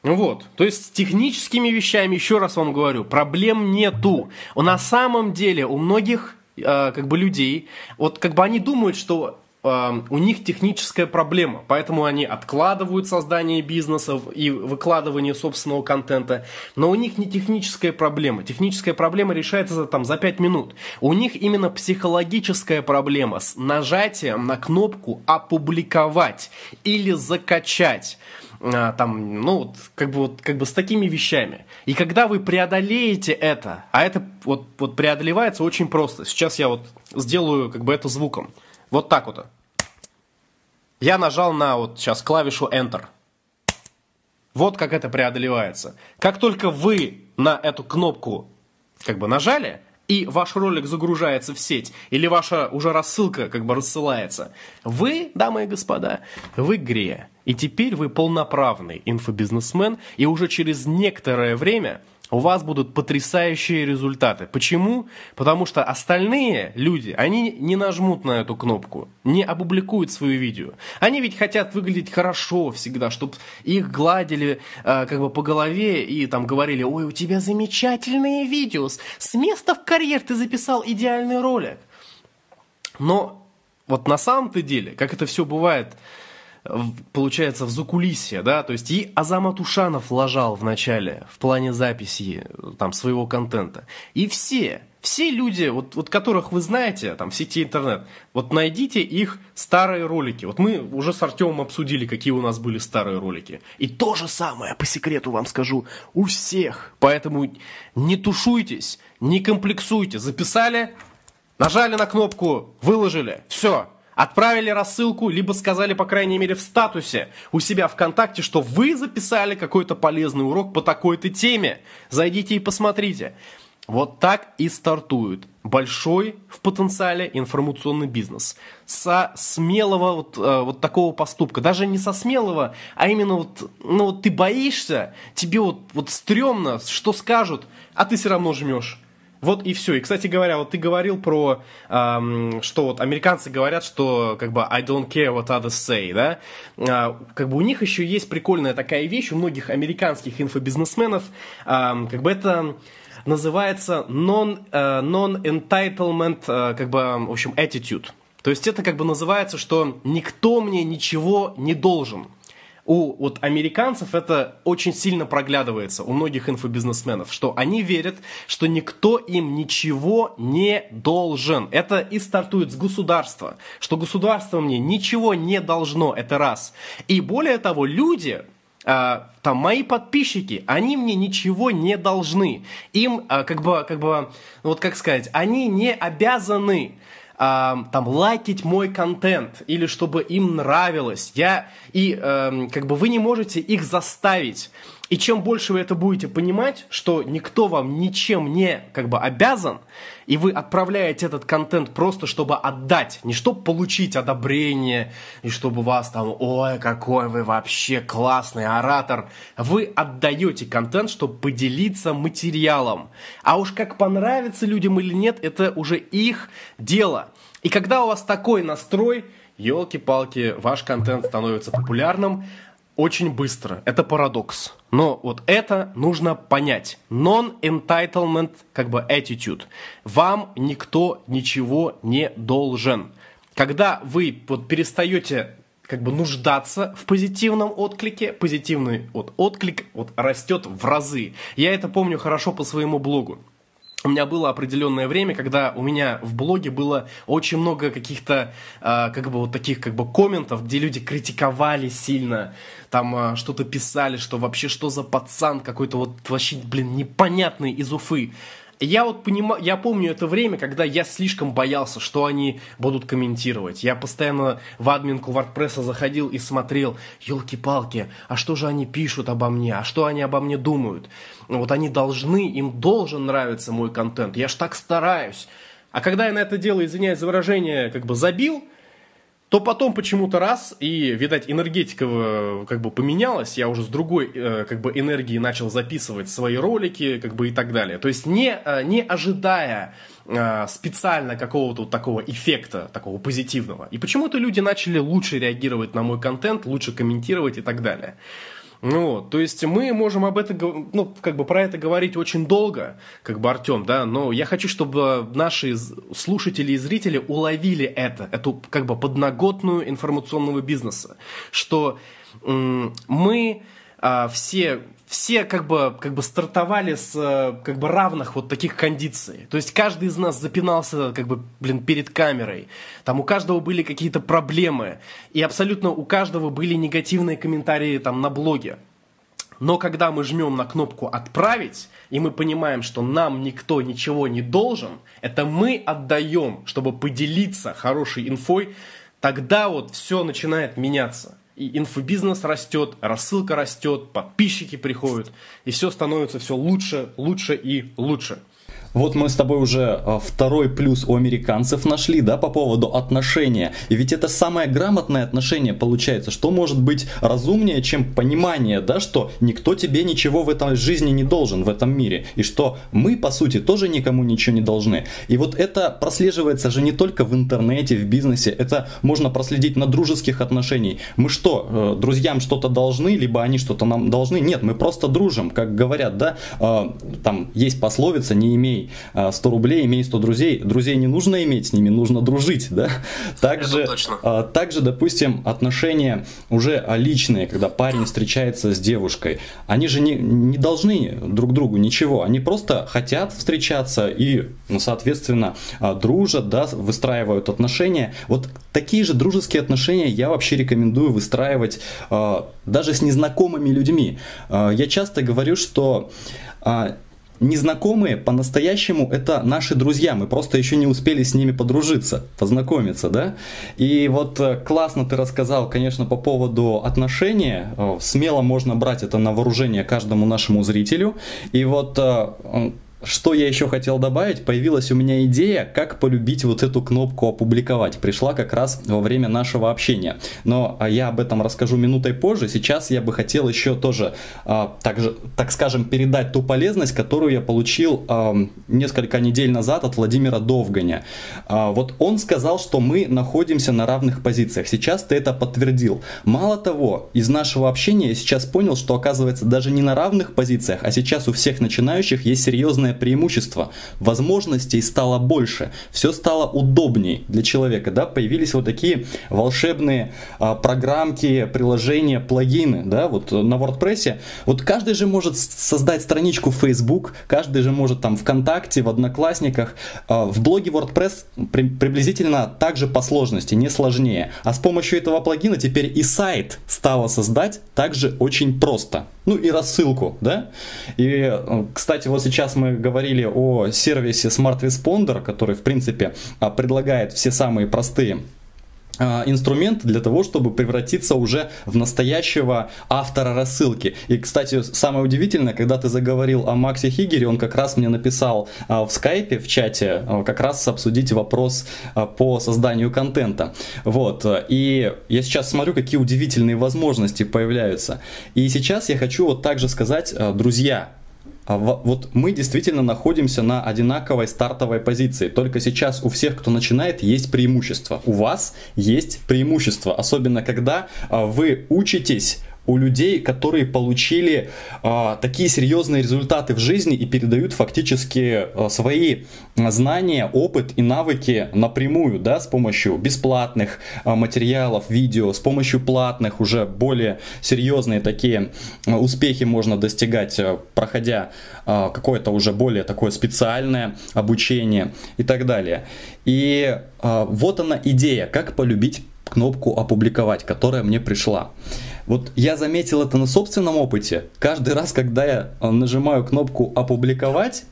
Вот, то есть с техническими вещами, еще раз вам говорю, проблем нету. На самом деле у многих э, как бы людей, вот как бы они думают, что э, у них техническая проблема, поэтому они откладывают создание бизнесов и выкладывание собственного контента, но у них не техническая проблема. Техническая проблема решается за, там, за пять минут. У них именно психологическая проблема с нажатием на кнопку «Опубликовать» или «Закачать». Там, ну, как бы, вот, как бы с такими вещами. И когда вы преодолеете это, а это вот, вот преодолевается очень просто. Сейчас я вот сделаю как бы это звуком. Вот так вот. Я нажал на вот сейчас клавишу Enter. Вот как это преодолевается. Как только вы на эту кнопку как бы нажали, и ваш ролик загружается в сеть, или ваша уже рассылка как бы рассылается, вы, дамы и господа, в игре. И теперь вы полноправный инфобизнесмен, и уже через некоторое время у вас будут потрясающие результаты. Почему? Потому что остальные люди, они не нажмут на эту кнопку, не опубликуют свое видео. Они ведь хотят выглядеть хорошо всегда, чтобы их гладили э, как бы по голове и там говорили: «Ой, у тебя замечательные видео, с места в карьер ты записал идеальный ролик». Но вот на самом-то деле, как это все бывает, получается, в закулисье, да, то есть и Азамат Ушанов лажал в начале в плане записи там своего контента. И все, все люди, вот, вот которых вы знаете там в сети интернет, вот найдите их старые ролики. Вот мы уже с Артёмом обсудили, какие у нас были старые ролики. И то же самое, по секрету вам скажу, у всех. Поэтому не тушуйтесь, не комплексуйте. Записали, нажали на кнопку, выложили, все. Отправили рассылку, либо сказали, по крайней мере, в статусе у себя ВКонтакте, что вы записали какой-то полезный урок по такой-то теме. Зайдите и посмотрите. Вот так и стартует большой в потенциале информационный бизнес. Со смелого вот, вот такого поступка. Даже не со смелого, а именно вот, ну, вот ты боишься, тебе вот, вот стрёмно, что скажут, а ты все равно жмешь. Вот и все. И, кстати говоря, вот ты говорил про, эм, что вот американцы говорят, что как бы I don't care what others say, да? Э, как бы у них еще есть прикольная такая вещь, у многих американских инфобизнесменов, э, как бы это называется non, э, non-entitlement, э, как бы, в общем, attitude. То есть это как бы называется, что никто мне ничего не должен. У вот американцев это очень сильно проглядывается, у многих инфобизнесменов, что они верят, что никто им ничего не должен. Это и стартует с государства, что государство мне ничего не должно, это раз. И более того, люди, а, там мои подписчики, они мне ничего не должны. Им а, как бы, как бы, вот как сказать, они не обязаны там лайкить мой контент или чтобы им нравилось. Я и э, как бы вы не можете их заставить. И чем больше вы это будете понимать, что никто вам ничем не как бы обязан, и вы отправляете этот контент просто чтобы отдать, не чтобы получить одобрение и чтобы вас там: «Ой, какой вы вообще классный оратор». Вы отдаете контент, чтобы поделиться материалом. А уж как понравится людям или нет, это уже их дело. И когда у вас такой настрой, елки-палки, ваш контент становится популярным очень быстро. Это парадокс. Но вот это нужно понять. Non-entitlement, как бы, attitude. Вам никто ничего не должен. Когда вы вот перестаете как бы нуждаться в позитивном отклике, позитивный вот отклик вот растет в разы. Я это помню хорошо по своему блогу. У меня было определенное время, когда у меня в блоге было очень много каких-то э, как бы вот таких как бы комментов, где люди критиковали сильно, там э, что-то писали, что вообще что за пацан какой-то вот вообще, блин, непонятный из Уфы. Я вот понимаю, я помню это время, когда я слишком боялся, что они будут комментировать. Я постоянно в админку WordPress заходил и смотрел: елки-палки, а что же они пишут обо мне, а что они обо мне думают? Вот они должны, им должен нравиться мой контент, я ж так стараюсь. А когда я на это дело, извиняюсь за выражение, как бы забил, то потом почему-то раз, и, видать, энергетика как бы поменялась, я уже с другой как бы энергией начал записывать свои ролики, как бы, и так далее. То есть не, не ожидая специально какого-то вот такого эффекта, такого позитивного. И почему-то люди начали лучше реагировать на мой контент, лучше комментировать и так далее. Ну, то есть мы можем об этом, ну, как бы про это говорить очень долго, как бы, Артём, да, но я хочу, чтобы наши слушатели и зрители уловили это, эту как бы подноготную информационного бизнеса, что м- мы а, все... Все как бы, как бы стартовали с как бы равных вот таких кондиций. То есть каждый из нас запинался как бы, блин, перед камерой. Там у каждого были какие-то проблемы. И абсолютно у каждого были негативные комментарии там на блоге. Но когда мы жмем на кнопку «Отправить», и мы понимаем, что нам никто ничего не должен, это мы отдаем, чтобы поделиться хорошей инфой, тогда вот все начинает меняться. И инфобизнес растет, рассылка растет, подписчики приходят, и все становится все лучше, лучше и лучше. Вот мы с тобой уже второй плюс у американцев нашли, да, по поводу отношения. И ведь это самое грамотное отношение получается. Что может быть разумнее, чем понимание, да, что никто тебе ничего в этой жизни не должен, в этом мире. И что мы, по сути, тоже никому ничего не должны. И вот это прослеживается же не только в интернете, в бизнесе. Это можно проследить на дружеских отношениях. Мы что, друзьям что-то должны, либо они что-то нам должны? Нет, мы просто дружим, как говорят, да, там есть пословица, не имей сто рублей, имей сто друзей. Друзей не нужно иметь, с ними нужно дружить, да. Также, также, допустим, отношения уже личные, когда парень встречается с девушкой, они же не, не должны друг другу ничего, они просто хотят встречаться и, ну, соответственно, дружат, да, выстраивают отношения. Вот такие же дружеские отношения я вообще рекомендую выстраивать даже с незнакомыми людьми. Я часто говорю, что незнакомые по-настоящему это наши друзья, мы просто еще не успели с ними подружиться, познакомиться, да? И вот классно ты рассказал, конечно, по поводу отношений, смело можно брать это на вооружение каждому нашему зрителю. И вот что я еще хотел добавить, появилась у меня идея, как полюбить вот эту кнопку «Опубликовать». Пришла как раз во время нашего общения. Но я об этом расскажу минутой позже. Сейчас я бы хотел еще тоже, так, же, так скажем, передать ту полезность, которую я получил несколько недель назад от Владимира Довганя. Вот он сказал, что мы находимся на равных позициях. Сейчас ты это подтвердил. Мало того, из нашего общения я сейчас понял, что оказывается даже не на равных позициях, а сейчас у всех начинающих есть серьезные преимущество. Возможностей стало больше, все стало удобней для человека, да, появились вот такие волшебные а, программки, приложения, плагины, да, вот на WordPress. Вот каждый же может создать страничку в Facebook, каждый же может там ВКонтакте, в Одноклассниках, а, в блоге WordPress при, приблизительно так же по сложности, не сложнее. А с помощью этого плагина теперь и сайт стало создать также очень просто. Ну и рассылку, да. И, кстати, вот сейчас мы говорили о сервисе SmartResponder, который, в принципе, предлагает все самые простые инструмент для того, чтобы превратиться уже в настоящего автора рассылки. И, кстати, самое удивительное, когда ты заговорил о Максе Хиггере, он как раз мне написал в скайпе, в чате, как раз обсудить вопрос по созданию контента. Вот. И я сейчас смотрю, какие удивительные возможности появляются. И сейчас я хочу вот также сказать, друзья, вот мы действительно находимся на одинаковой стартовой позиции. Только сейчас у всех, кто начинает, есть преимущество. У вас есть преимущество, особенно когда вы учитесь у людей, которые получили а, такие серьезные результаты в жизни и передают фактически а, свои знания, опыт и навыки напрямую, да, с помощью бесплатных а, материалов, видео, с помощью платных, уже более серьезные такие а, успехи можно достигать, а, проходя а, какое-то уже более такое специальное обучение и так далее. И а, вот она идея, как полюбить кнопку «Опубликовать», которая мне пришла. Вот я заметил это на собственном опыте. Каждый раз, когда я нажимаю кнопку «Опубликовать»,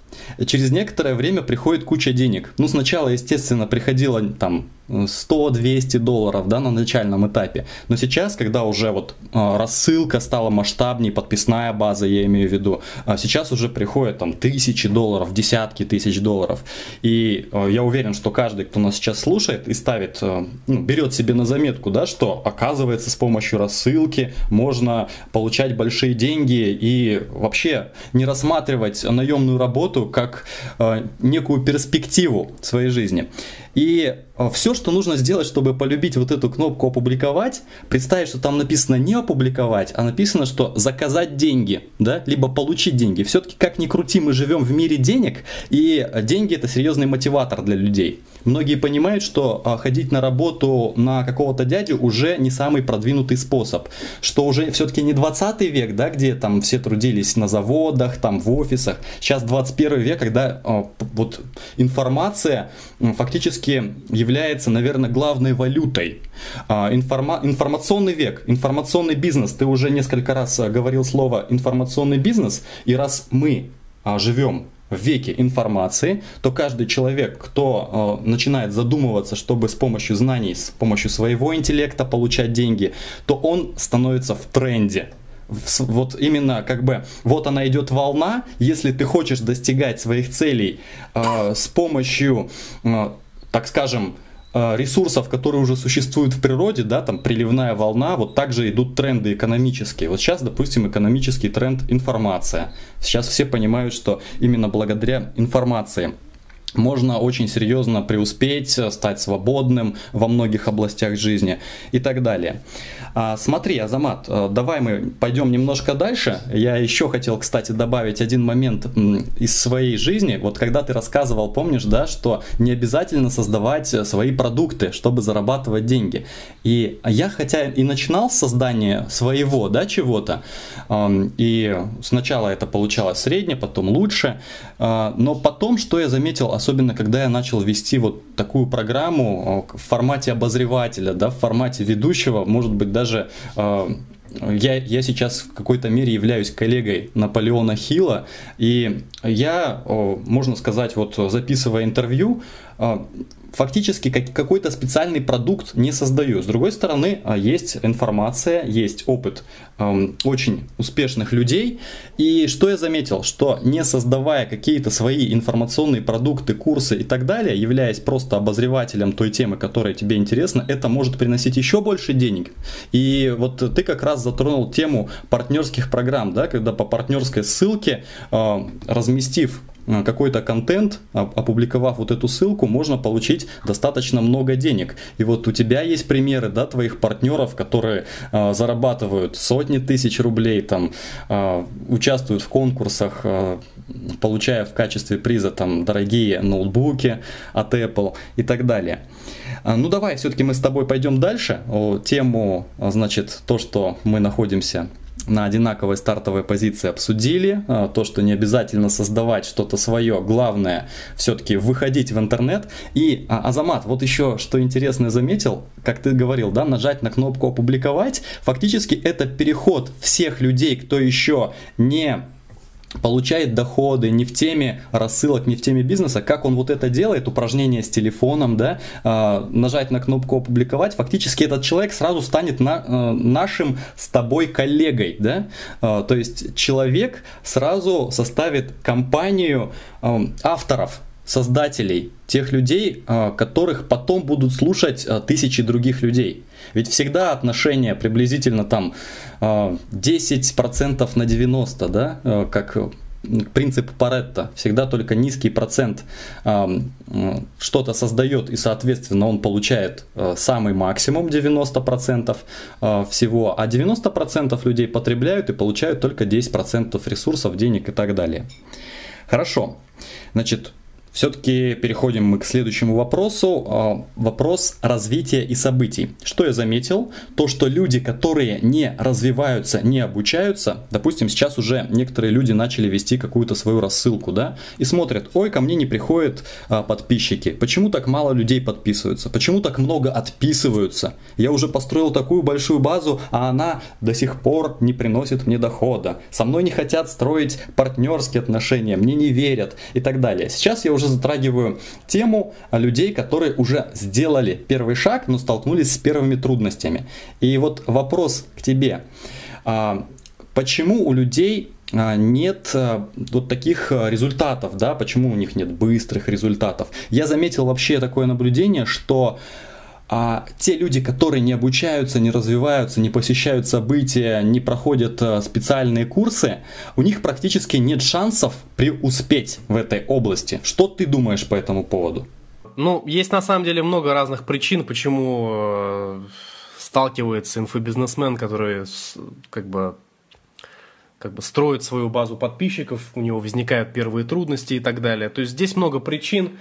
через некоторое время приходит куча денег. Ну, сначала, естественно, приходило там сто-двести долларов, да, на начальном этапе. Но сейчас, когда уже вот рассылка стала масштабнее, подписная база, я имею в виду, сейчас уже приходят там тысячи долларов, десятки тысяч долларов. И я уверен, что каждый, кто нас сейчас слушает и ставит, ну, берет себе на заметку, да, что оказывается с помощью рассылки можно получать большие деньги и вообще не рассматривать наемную работу как некую перспективу своей жизни. И все, что нужно сделать, чтобы полюбить вот эту кнопку «Опубликовать», представить, что там написано не «опубликовать», а написано, что «заказать деньги», да, либо «получить деньги». Все-таки, как ни крути, мы живем в мире денег, и деньги – это серьезный мотиватор для людей. Многие понимают, что ходить на работу на какого-то дядю уже не самый продвинутый способ, что уже все-таки не двадцатый век, да, где там все трудились на заводах, там в офисах. Сейчас двадцать первый век, когда вот информация фактически является, наверное, главной валютой. Информа- информационный век, информационный бизнес. Ты уже несколько раз говорил слово «информационный бизнес», и раз мы живем в веке информации, то каждый человек, кто э, начинает задумываться, чтобы с помощью знаний, с помощью своего интеллекта получать деньги, то он становится в тренде. вот именно как бы вот она идет волна, если ты хочешь достигать своих целей э, с помощью, э, так скажем, ресурсов, которые уже существуют в природе, да, там приливная волна, вот также идут тренды экономические. Вот сейчас, допустим, экономический тренд — информация. Сейчас все понимают, что именно благодаря информации можно очень серьезно преуспеть, стать свободным во многих областях жизни и так далее. Смотри, Азамат, давай мы пойдем немножко дальше. Я еще хотел, кстати, добавить один момент из своей жизни. Вот когда ты рассказывал, помнишь, да, что не обязательно создавать свои продукты, чтобы зарабатывать деньги. И я хотя и начинал с создания своего, да, чего-то, и сначала это получалось средне, потом лучше, но потом, что я заметил, особенно когда я начал вести вот такую программу в формате обозревателя, да, в формате ведущего, может быть, даже э, я, я сейчас в какой-то мере являюсь коллегой Наполеона Хилла, и я, э, можно сказать, вот записывая интервью, э, фактически как, какой-то специальный продукт не создаю. С другой стороны, есть информация, есть опыт э, очень успешных людей. И что я заметил? Что не создавая какие-то свои информационные продукты, курсы и так далее, являясь просто обозревателем той темы, которая тебе интересна, это может приносить еще больше денег. И вот ты как раз затронул тему партнерских программ, да, когда по партнерской ссылке, э, разместив какой-то контент, опубликовав вот эту ссылку, можно получить достаточно много денег. И вот у тебя есть примеры, да, твоих партнеров, которые э, зарабатывают сотни тысяч рублей, там, э, участвуют в конкурсах, э, получая в качестве приза там дорогие ноутбуки от Apple и так далее. Ну давай все-таки мы с тобой пойдем дальше. Тему, значит, то, что мы находимся на одинаковой стартовой позиции, обсудили. То, что не обязательно создавать что-то свое, главное все-таки выходить в интернет. И, Азамат, вот еще что интересное заметил, как ты говорил, да, нажать на кнопку «Опубликовать». Фактически это переход всех людей, кто еще не получает доходы, не в теме рассылок, не в теме бизнеса, как он вот это делает, упражнение с телефоном, да, нажать на кнопку «Опубликовать», фактически этот человек сразу станет на, нашим с тобой коллегой, да, то есть человек сразу составит компанию авторов, создателей, тех людей, которых потом будут слушать тысячи других людей. Ведь всегда отношение приблизительно там десять процентов на девяносто процентов, да, как принцип Паретта, всегда только низкий процент что-то создает, и соответственно он получает самый максимум девяносто процентов всего, а девяносто процентов людей потребляют и получают только десять процентов ресурсов, денег и так далее. Хорошо, значит, все-таки переходим мы к следующему вопросу. Вопрос развития и событий. Что я заметил? То, что люди, которые не развиваются, не обучаются, допустим, сейчас уже некоторые люди начали вести какую-то свою рассылку, да, и смотрят: ой, ко мне не приходят подписчики, почему так мало людей подписываются, почему так много отписываются, я уже построил такую большую базу, а она до сих пор не приносит мне дохода, со мной не хотят строить партнерские отношения, мне не верят и так далее. Сейчас я уже затрагиваю тему людей, которые уже сделали первый шаг, но столкнулись с первыми трудностями. И вот вопрос к тебе. Почему у людей нет вот таких результатов, да? Почему у них нет быстрых результатов? Я заметил вообще такое наблюдение, что а те люди, которые не обучаются, не развиваются, не посещают события, не проходят специальные курсы, у них практически нет шансов преуспеть в этой области. Что ты думаешь по этому поводу? Ну, есть на самом деле много разных причин, почему сталкивается инфобизнесмен, который как бы, как бы строит свою базу подписчиков, у него возникают первые трудности и так далее. То есть здесь много причин.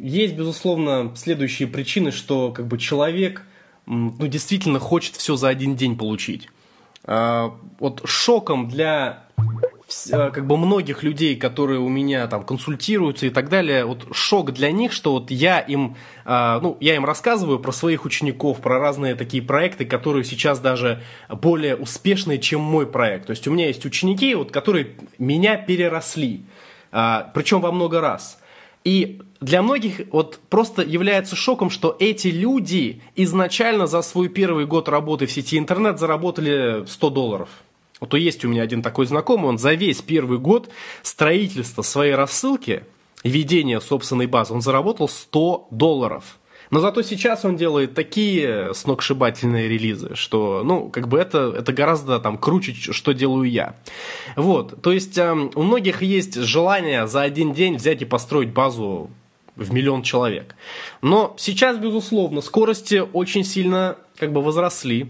Есть, безусловно, следующие причины, что как бы человек, ну, действительно хочет все за один день получить. Вот шоком для как бы многих людей, которые у меня там консультируются и так далее, вот шок для них, что вот я им, ну, я им рассказываю про своих учеников, про разные такие проекты, которые сейчас даже более успешные, чем мой проект. То есть у меня есть ученики, вот, которые меня переросли, причем во много раз. И для многих вот просто является шоком, что эти люди изначально за свой первый год работы в сети интернет заработали сто долларов. Вот есть у меня один такой знакомый, он за весь первый год строительства своей рассылки, ведения собственной базы, он заработал сто долларов. Но зато сейчас он делает такие сногсшибательные релизы, что, ну, как бы это, это гораздо там круче, что делаю я. Вот, то есть э, у многих есть желание за один день взять и построить базу в миллион человек. Но сейчас, безусловно, скорости очень сильно как бы возросли.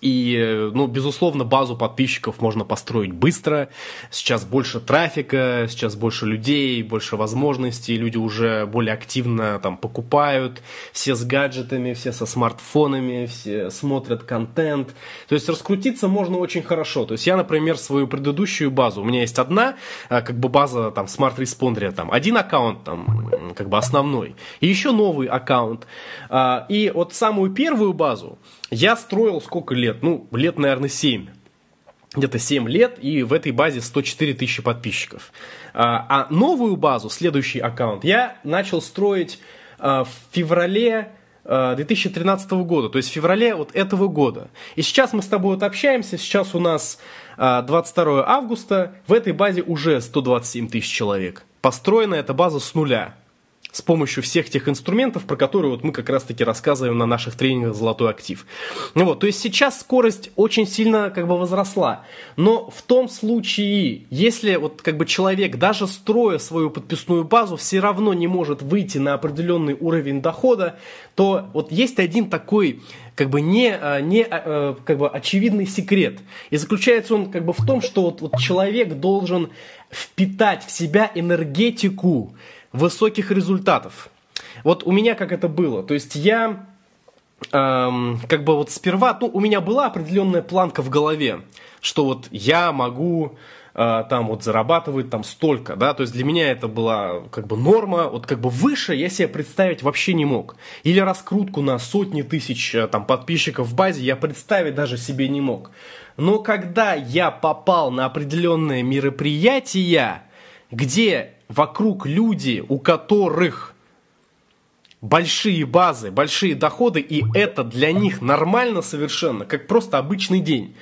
И, ну, безусловно, базу подписчиков можно построить быстро. Сейчас больше трафика, сейчас больше людей, больше возможностей. Люди уже более активно там покупают. Все с гаджетами, все со смартфонами, все смотрят контент. То есть раскрутиться можно очень хорошо. То есть я, например, свою предыдущую базу, у меня есть одна, как бы база там SmartResponder, там один аккаунт там, как бы основной. И еще новый аккаунт. И вот самую первую базу я строил сколько лет? Ну, лет, наверное, семь. Где-то семь лет, и в этой базе сто четыре тысячи подписчиков. А новую базу, следующий аккаунт, я начал строить в феврале две тысячи тринадцатого года. То есть в феврале вот этого года. И сейчас мы с тобой вот общаемся. Сейчас у нас двадцать второе августа. В этой базе уже сто двадцать семь тысяч человек. Построена эта база с нуля. С помощью всех тех инструментов, про которые вот мы как раз-таки рассказываем на наших тренингах «Золотой актив». Ну вот, то есть сейчас скорость очень сильно как бы возросла. Но в том случае, если вот как бы человек, даже строя свою подписную базу, все равно не может выйти на определенный уровень дохода, то вот есть один такой как бы не, не как бы очевидный секрет. И заключается он как бы в том, что вот, вот человек должен впитать в себя энергетику высоких результатов. Вот у меня как это было. То есть я эм, как бы вот сперва, ну, у меня была определенная планка в голове, что вот я могу э, там вот зарабатывать там столько, да, то есть для меня это была как бы норма, вот как бы выше я себе представить вообще не мог. Или раскрутку на сотни тысяч там подписчиков в базе я представить даже себе не мог. Но когда я попал на определенные мероприятия, где вокруг люди, у которых большие базы, большие доходы, и это для них нормально совершенно, как просто обычный день,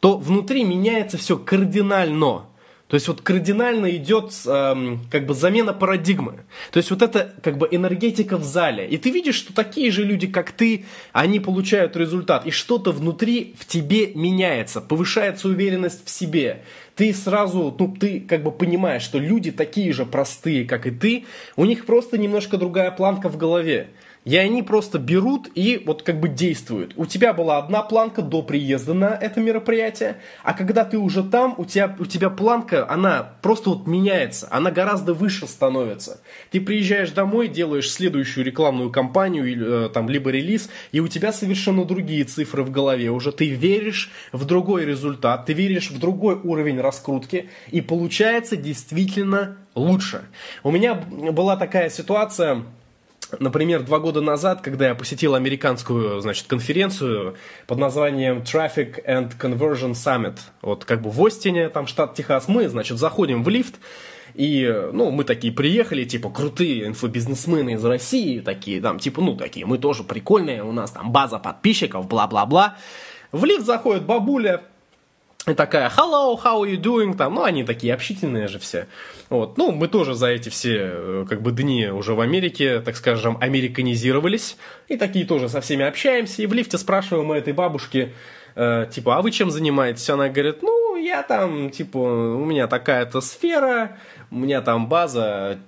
то внутри меняется все кардинально. То есть вот кардинально идет эм, как бы замена парадигмы. То есть вот это как бы энергетика в зале. И ты видишь, что такие же люди, как ты, они получают результат. И что-то внутри в тебе меняется, повышается уверенность в себе. Ты сразу, ну, ты как бы понимаешь, что люди такие же простые, как и ты, у них просто немножко другая планка в голове. И они просто берут и вот как бы действуют. У тебя была одна планка до приезда на это мероприятие, а когда ты уже там, у тебя, у тебя планка, она просто вот меняется, она гораздо выше становится. Ты приезжаешь домой, делаешь следующую рекламную кампанию, там, либо релиз, и у тебя совершенно другие цифры в голове. Уже ты веришь в другой результат, ты веришь в другой уровень раскрутки, и получается действительно лучше. У меня была такая ситуация. Например, два года назад, когда я посетил американскую, значит, конференцию под названием Traffic and Conversion Summit, вот как бы в Остине, там штат Техас, мы, значит, заходим в лифт, и, ну, мы такие приехали, типа, крутые инфобизнесмены из России, такие, там, типа, ну, такие, мы тоже прикольные, у нас там база подписчиков, бла-бла-бла. В лифт заходит бабуля, и такая, hello, how are you doing, там, ну, они такие общительные же все, вот, ну, мы тоже за эти все, как бы, дни уже в Америке, так скажем, американизировались, и такие тоже со всеми общаемся, и в лифте спрашиваем мы этой бабушки, э, типа, а вы чем занимаетесь, она говорит, ну, я там, типа, у меня такая-то сфера, у меня там база,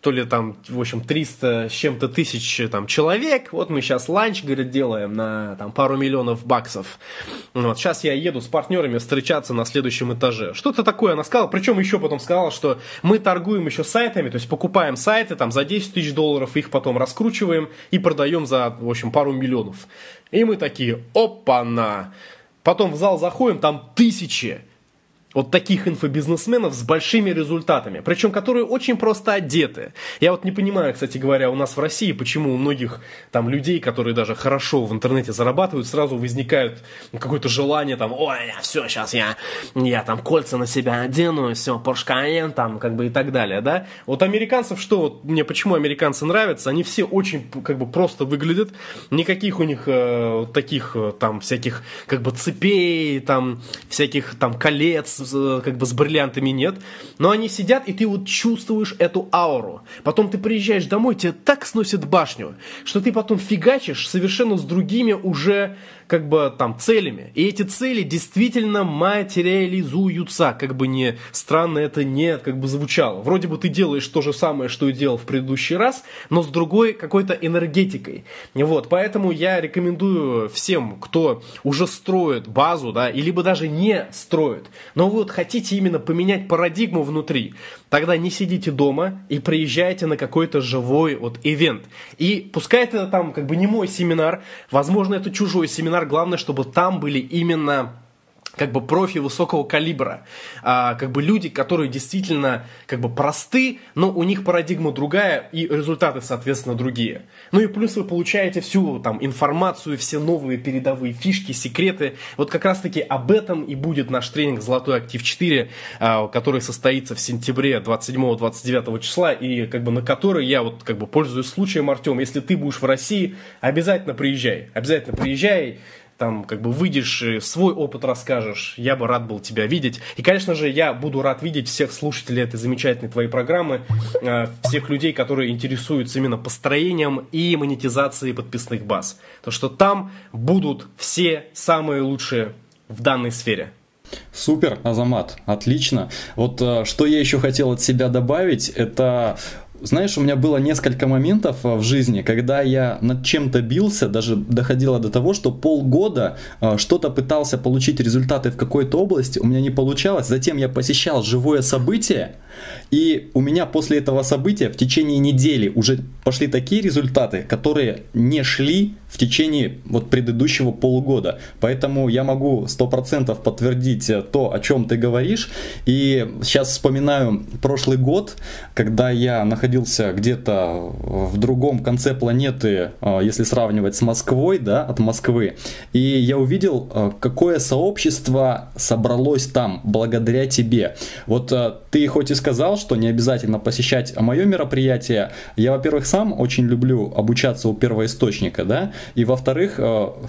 то ли там, в общем, триста с чем-то тысяч там человек, вот мы сейчас ланч, говорит, делаем на там пару миллионов баксов, вот, сейчас я еду с партнерами встречаться на следующем этаже, что-то такое она сказала, причем еще потом сказала, что мы торгуем еще сайтами, то есть покупаем сайты там за десять тысяч долларов, их потом раскручиваем и продаем за, в общем, пару миллионов, и мы такие, опа-на, потом в зал заходим, там тысячи. вот таких инфобизнесменов с большими результатами, причем которые очень просто одеты. Я вот не понимаю, кстати говоря, у нас в России, почему у многих там людей, которые даже хорошо в интернете зарабатывают, сразу возникает какое-то желание там, ой, все, сейчас я, я там кольца на себя одену, все, Porsche Cayenne там, как бы и так далее, да. Вот американцев, что вот мне почему американцы нравятся, они все очень как бы просто выглядят, никаких у них э, таких там всяких как бы цепей, там всяких там колец как бы с бриллиантами нет, но они сидят, и ты вот чувствуешь эту ауру. Потом ты приезжаешь домой, тебе так сносит башню, что ты потом фигачишь совершенно с другими уже как бы там целями. И эти цели действительно материализуются, как бы не странно это не как бы звучало. Вроде бы ты делаешь то же самое, что и делал в предыдущий раз, но с другой какой-то энергетикой. Вот, поэтому я рекомендую всем, кто уже строит базу, да, и либо даже не строит, но вы вот хотите именно поменять парадигму внутри, тогда не сидите дома и приезжайте на какой-то живой вот ивент. И пускай это там как бы не мой семинар, возможно, это чужой семинар, главное, чтобы там были именно как бы профи высокого калибра, а, как бы люди, которые действительно как бы просты, но у них парадигма другая и результаты, соответственно, другие. Ну и плюс вы получаете всю там информацию, все новые передовые фишки, секреты. Вот как раз-таки об этом и будет наш тренинг «Золотой актив четыре», а, который состоится в сентябре двадцать седьмого — двадцать девятого числа и как бы на который я вот как бы пользуюсь случаем, Артём. Если ты будешь в России, обязательно приезжай, обязательно приезжай. Там как бы выйдешь, свой опыт расскажешь. Я бы рад был тебя видеть. И, конечно же, я буду рад видеть всех слушателей этой замечательной твоей программы, всех людей, которые интересуются именно построением и монетизацией подписных баз. Потому что там будут все самые лучшие в данной сфере. Супер, Азамат, отлично. Вот что я еще хотел от себя добавить, это... Знаешь, у меня было несколько моментов в жизни, когда я над чем-то бился, даже доходило до того, что полгода что-то пытался получить результаты в какой-то области, у меня не получалось, затем я посещал живое событие, и у меня после этого события в течение недели уже пошли такие результаты, которые не шли в течение вот предыдущего полугода. Поэтому я могу сто процентов подтвердить то, о чем ты говоришь. И сейчас вспоминаю прошлый год, когда я находился где-то в другом конце планеты, если сравнивать с Москвой, да, от Москвы. И я увидел, какое сообщество собралось там благодаря тебе. Вот ты хоть и сказал, что не обязательно посещать мое мероприятие, я, во-первых, сам очень люблю обучаться у первоисточника, да, и, во-вторых,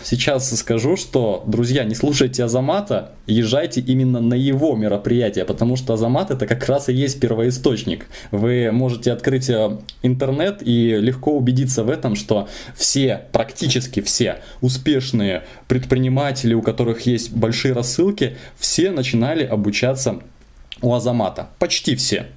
сейчас скажу, что, друзья, не слушайте Азамата, езжайте именно на его мероприятие, потому что Азамат — это как раз и есть первоисточник. Вы можете открыть интернет и легко убедиться в этом, что все, практически все успешные предприниматели, у которых есть большие рассылки, все начинали обучаться у Азамата. Почти все.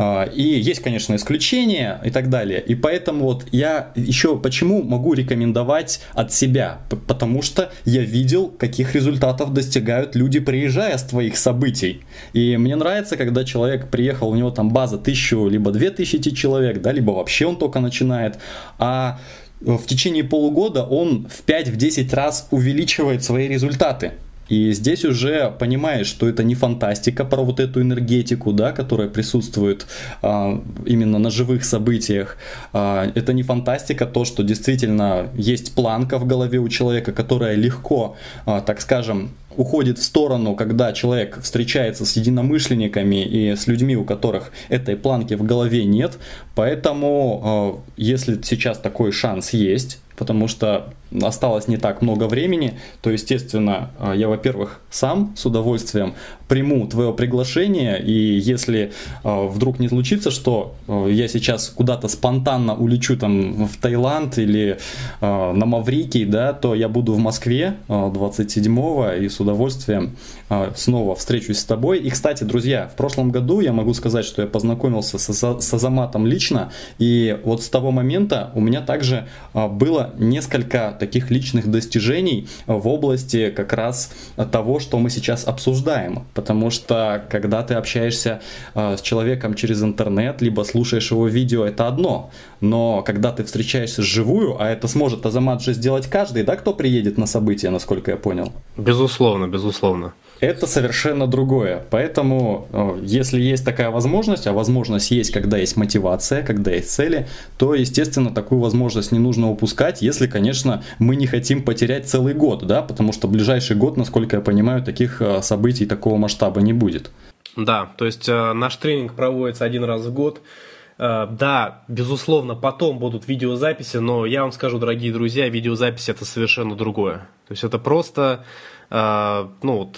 И есть, конечно, исключения и так далее. И поэтому вот я еще почему могу рекомендовать от себя, потому что я видел, каких результатов достигают люди, приезжая с твоих событий. И мне нравится, когда человек приехал, у него там база тысячу, либо две тысячи человек, да, либо вообще он только начинает, а в течение полугода он в пять-десять раз увеличивает свои результаты. И здесь уже понимаешь, что это не фантастика про вот эту энергетику, да, которая присутствует а, именно на живых событиях. А, это не фантастика то, что действительно есть планка в голове у человека, которая легко, а, так скажем, уходит в сторону, когда человек встречается с единомышленниками и с людьми, у которых этой планки в голове нет. Поэтому, а, если сейчас такой шанс есть, потому что осталось не так много времени, то, естественно, я, во-первых, сам с удовольствием приму твое приглашение, и если вдруг не случится, что я сейчас куда-то спонтанно улечу там в Таиланд или на Маврикий, да, то я буду в Москве двадцать седьмого и с удовольствием снова встречусь с тобой. И, кстати, друзья, в прошлом году я могу сказать, что я познакомился с Азаматом лично, и вот с того момента у меня также было несколько таких личных достижений в области как раз того, что мы сейчас обсуждаем. Потому что когда ты общаешься с человеком через интернет, либо слушаешь его видео, это одно. Но когда ты встречаешься вживую, а это сможет Азамат же сделать каждый, да, кто приедет на события, насколько я понял? Безусловно, безусловно. это совершенно другое. Поэтому, если есть такая возможность, а возможность есть, когда есть мотивация, когда есть цели, то, естественно, такую возможность не нужно упускать, если, конечно, мы не хотим потерять целый год, да, потому что ближайший год, насколько я понимаю, таких событий такого масштаба не будет. Да, то есть наш тренинг проводится один раз в год. Да, безусловно, потом будут видеозаписи, но я вам скажу, дорогие друзья, видеозапись — это совершенно другое. То есть это просто, ну вот,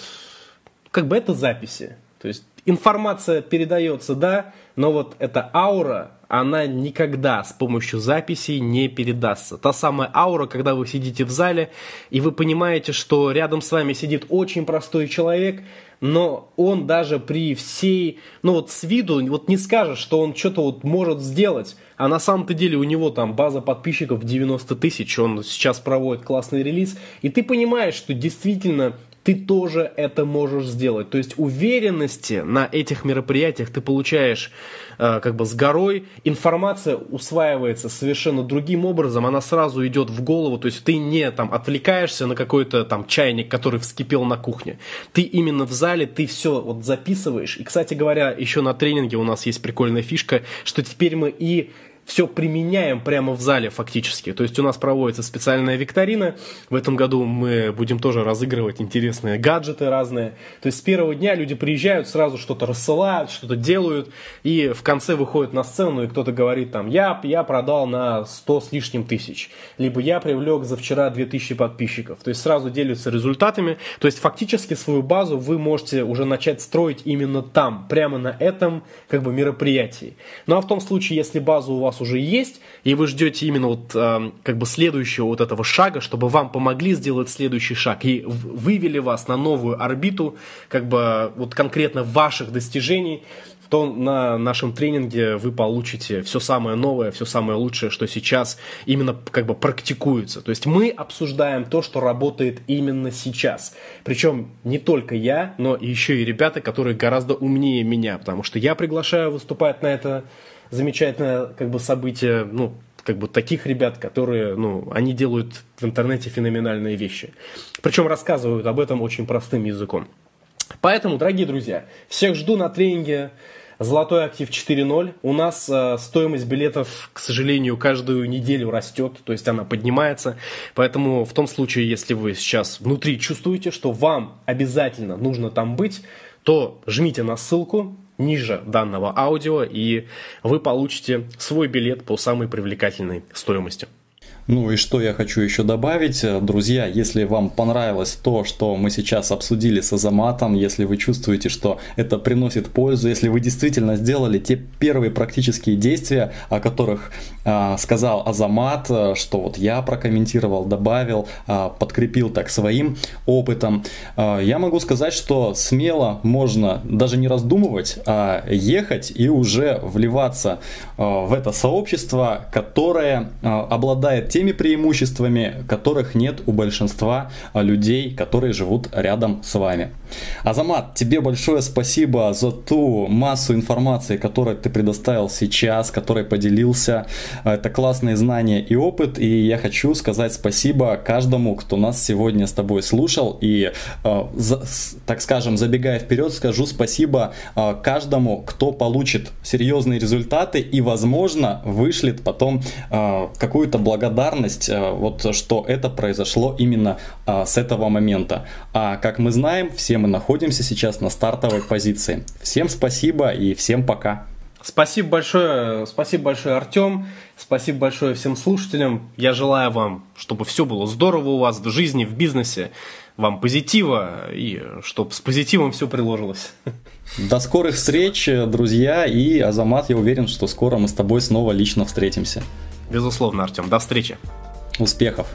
как бы это записи. То есть информация передается, да, но вот эта аура, она никогда с помощью записей не передастся. Та самая аура, когда вы сидите в зале, и вы понимаете, что рядом с вами сидит очень простой человек, но он даже при всей, ну вот с виду, вот не скажешь, что он что-то вот может сделать, а на самом-то деле у него там база подписчиков девяносто тысяч, он сейчас проводит классный релиз, и ты понимаешь, что действительно ты тоже это можешь сделать. То есть уверенности на этих мероприятиях ты получаешь э, как бы с горой, информация усваивается совершенно другим образом, она сразу идет в голову, то есть ты не там отвлекаешься на какой-то там чайник, который вскипел на кухне. Ты именно в зале, ты все вот записываешь. И, кстати говоря, еще на тренинге у нас есть прикольная фишка, что теперь мы и... все применяем прямо в зале фактически. То есть у нас проводится специальная викторина. В этом году мы будем тоже разыгрывать интересные гаджеты разные. То есть с первого дня люди приезжают, сразу что-то рассылают, что-то делают. И в конце выходят на сцену, и кто-то говорит там, я, я продал на сто с лишним тысяч. Либо я привлек за вчера две тысячи подписчиков. То есть сразу делятся результатами. То есть фактически свою базу вы можете уже начать строить именно там, прямо на этом как бы мероприятии. Ну а в том случае, если базу у вас уже есть, и вы ждете именно вот э, как бы следующего вот этого шага, чтобы вам помогли сделать следующий шаг и вывели вас на новую орбиту, как бы вот конкретно ваших достижений, то на нашем тренинге вы получите все самое новое, все самое лучшее, что сейчас именно как бы практикуется. То есть мы обсуждаем то, что работает именно сейчас. Причем не только я, но еще и ребята, которые гораздо умнее меня, потому что я приглашаю выступать на это замечательное как бы событие, ну, как бы таких ребят, которые, ну, они делают в интернете феноменальные вещи. Причем рассказывают об этом очень простым языком. Поэтому, дорогие друзья, всех жду на тренинге «Золотой актив четыре ноль». У нас э, стоимость билетов, к сожалению, каждую неделю растет, то есть она поднимается. Поэтому в том случае, если вы сейчас внутри чувствуете, что вам обязательно нужно там быть, то жмите на ссылку ниже данного аудио, и вы получите свой билет по самой привлекательной стоимости. Ну и что я хочу еще добавить, друзья, если вам понравилось то, что мы сейчас обсудили с Азаматом, если вы чувствуете, что это приносит пользу, если вы действительно сделали те первые практические действия, о которых э, сказал Азамат, что вот я прокомментировал, добавил, э, подкрепил так своим опытом, э, я могу сказать, что смело можно даже не раздумывать, а ехать и уже вливаться э, в это сообщество, которое э, обладает теми преимуществами, которых нет у большинства людей, которые живут рядом с вами. Азамат, тебе большое спасибо за ту массу информации, которую ты предоставил сейчас, которой поделился. Это классные знания и опыт, и я хочу сказать спасибо каждому, кто нас сегодня с тобой слушал, и, так скажем, забегая вперед, скажу спасибо каждому, кто получит серьезные результаты и, возможно, вышлет потом какую-то благодарность, вот что это произошло именно а, с этого момента. А как мы знаем, все мы находимся сейчас на стартовой позиции. Всем спасибо и всем пока. Спасибо большое, спасибо большое, Артём. Спасибо большое всем слушателям. Я желаю вам, чтобы все было здорово у вас в жизни, в бизнесе. Вам позитива и чтобы с позитивом все приложилось. До скорых встреч, друзья. И, Азамат, я уверен, что скоро мы с тобой снова лично встретимся. Безусловно, Артём. До встречи. Успехов.